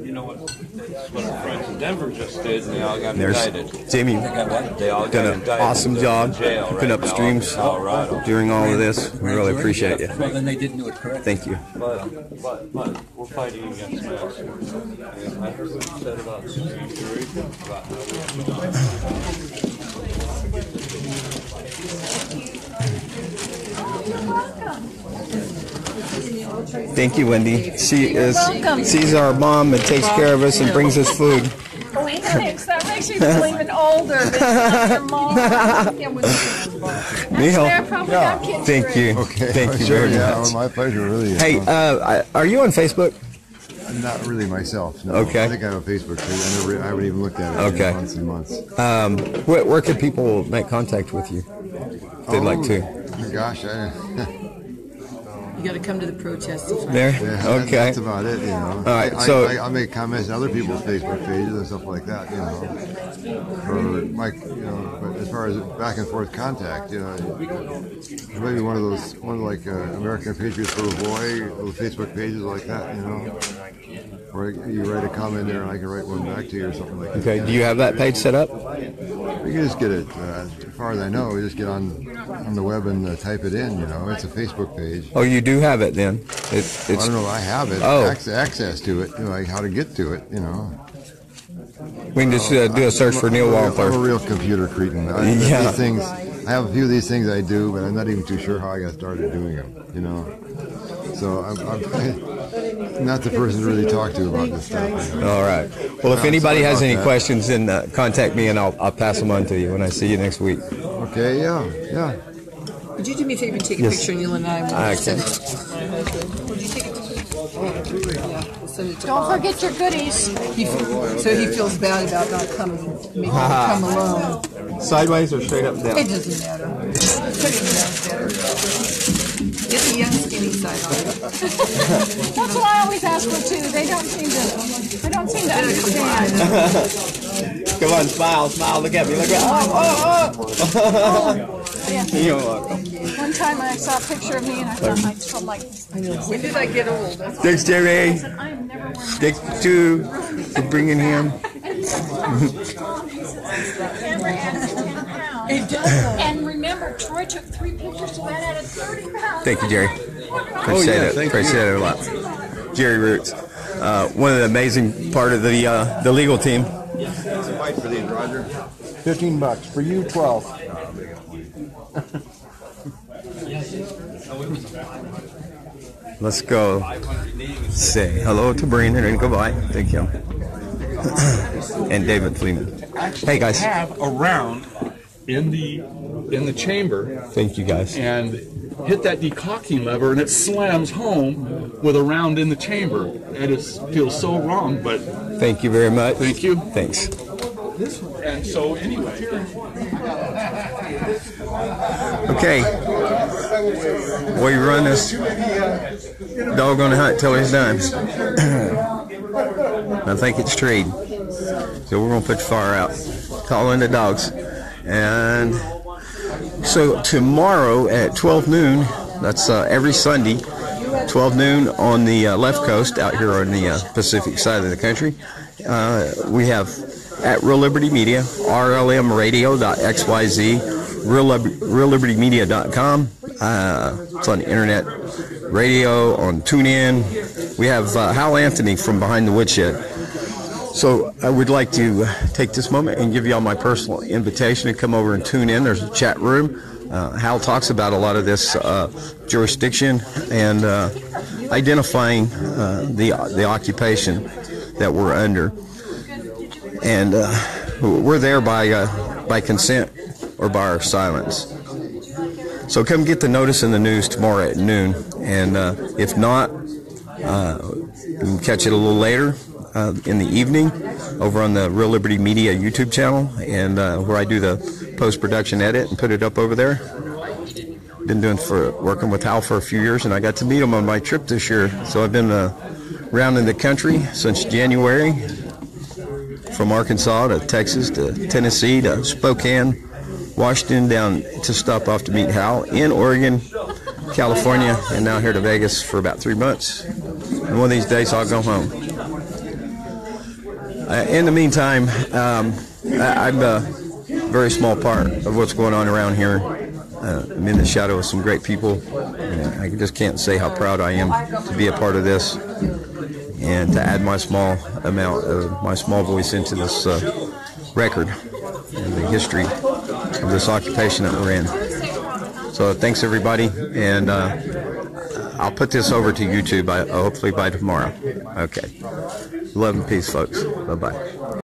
You know what? What our friends in Denver just did, and they all got There's indicted. Jamie, they all done an awesome job putting up streams during all of this. We really appreciate you. Well, then they didn't do it correctly. Thank you. But, but, but we're fighting against that. I heard what you said about security. Thank you, Wendy. She is she's our mom and takes care of us and brings us food. We fix that makes you feel even older. Neil, yeah. Thank you. Okay. Thank you sure, very yeah, much. Well, my pleasure, really. Hey, uh, are you on Facebook? Not really myself. No. Okay. I think I'm on Facebook. I never, I haven't even looked at it. Okay. In months and months. Um, where, where can people make contact with you? If they'd oh, like to. Oh gosh. I, You got to come to the protest. There? Yeah, okay. That's about it, you know. All right, I, so... I, I, I make comments on other people's Facebook pages and stuff like that, you know. Or, like, you know, but as far as back and forth contact, you know, maybe one of those, one like uh, American Patriots for a Boy, little Facebook pages like that, you know. Or you write a comment there and I can write one back to you or something like that. Okay, do you have that page set up? You can just get it, uh, as far as I know, we just get on on the web and uh, type it in, you know. It's a Facebook page. Oh, you do have it then? It, it's, well, I don't know, I have it. Oh. Ac access to it, you know, like how to get to it, you know. We can just uh, do a search I'm, for Neil Wampler. I'm a real computer cretin. I, yeah. These things, I have a few of these things I do, but I'm not even too sure how I got started doing them, you know. So I'm, I'm not the person to really talk to about this stuff. You know. All right. Well, if anybody has any that. questions, then uh, contact me, and I'll, I'll pass them on to you when I see you next week. Okay, yeah, yeah. Would you do me a favor and take a yes. picture, Neil and I? I can. Would you take a picture? Oh, absolutely. Yeah, we'll send it to Don't Bob. forget your goodies. He, so he feels bad about not coming, making him come alone. Sideways or straight up down? It doesn't matter. It doesn't matter. Get the young skinny side on it. That's what I always ask for too. They don't seem to. They don't seem to understand. Come on, smile, smile. Look at me. Look at me. Oh, oh, oh. oh yeah. You're welcome. One time I saw a picture of me and I thought I felt like. When did I get old? Thanks, Jerry. Dick two for bringing him. It does. And remember, Troy took three pictures of that out of thirty pounds. Thank you, Jerry. Appreciate it. Appreciate it a lot. Jerry Roots, uh, one of the amazing part of the uh, the legal team. It's a fight for these, Roger. Fifteen bucks for you, twelve. Let's go. say hello to Brandon and goodbye. Thank you. And David Fleeman. Hey guys, have a round in the in the chamber. Thank you guys. And hit that decocking lever, and it slams home with a round in the chamber. It is, feels so wrong, but thank you very much. Thank you. Thanks. And so anyway. Okay. We run this dog on the hunt till he's done. I think it's treed. So we're going to put the fire out. Call in the dogs. And so tomorrow at twelve noon, that's uh, every Sunday, twelve noon on the uh, left coast out here on the uh, Pacific side of the country, uh, we have at Real Liberty Media, R L M radio dot X Y Z, real liberty media dot com. Uh, it's on the internet, radio, on TuneIn. We have uh, Hal Anthony from Behind the Woodshed. So I would like to take this moment and give you all my personal invitation to come over and tune in. There's a chat room. Uh, Hal talks about a lot of this uh, jurisdiction and uh, identifying uh, the, the occupation that we're under. And uh, we're there by uh, by consent or by our silence. So come get the notice in the news tomorrow at noon. And uh, if not, uh, you can catch it a little later uh, in the evening over on the Real Liberty Media YouTube channel, and uh, where I do the post-production edit and put it up over there. Been doing for working with Hal for a few years, and I got to meet him on my trip this year. So I've been uh, around in the country since January. From Arkansas to Texas to Tennessee to Spokane, Washington, down to stop off to meet Hal in Oregon, California, and now here to Vegas for about three months. And one of these days I'll go home. Uh, in the meantime, um, I, I'm a very small part of what's going on around here. Uh, I'm in the shadow of some great people, and I just can't say how proud I am to be a part of this. And to add my small amount of my small voice into this uh, record and the history of this occupation that we're in. So thanks everybody, and uh, I'll put this over to YouTube by, uh, hopefully by tomorrow. Okay. Love and peace, folks. Bye-bye.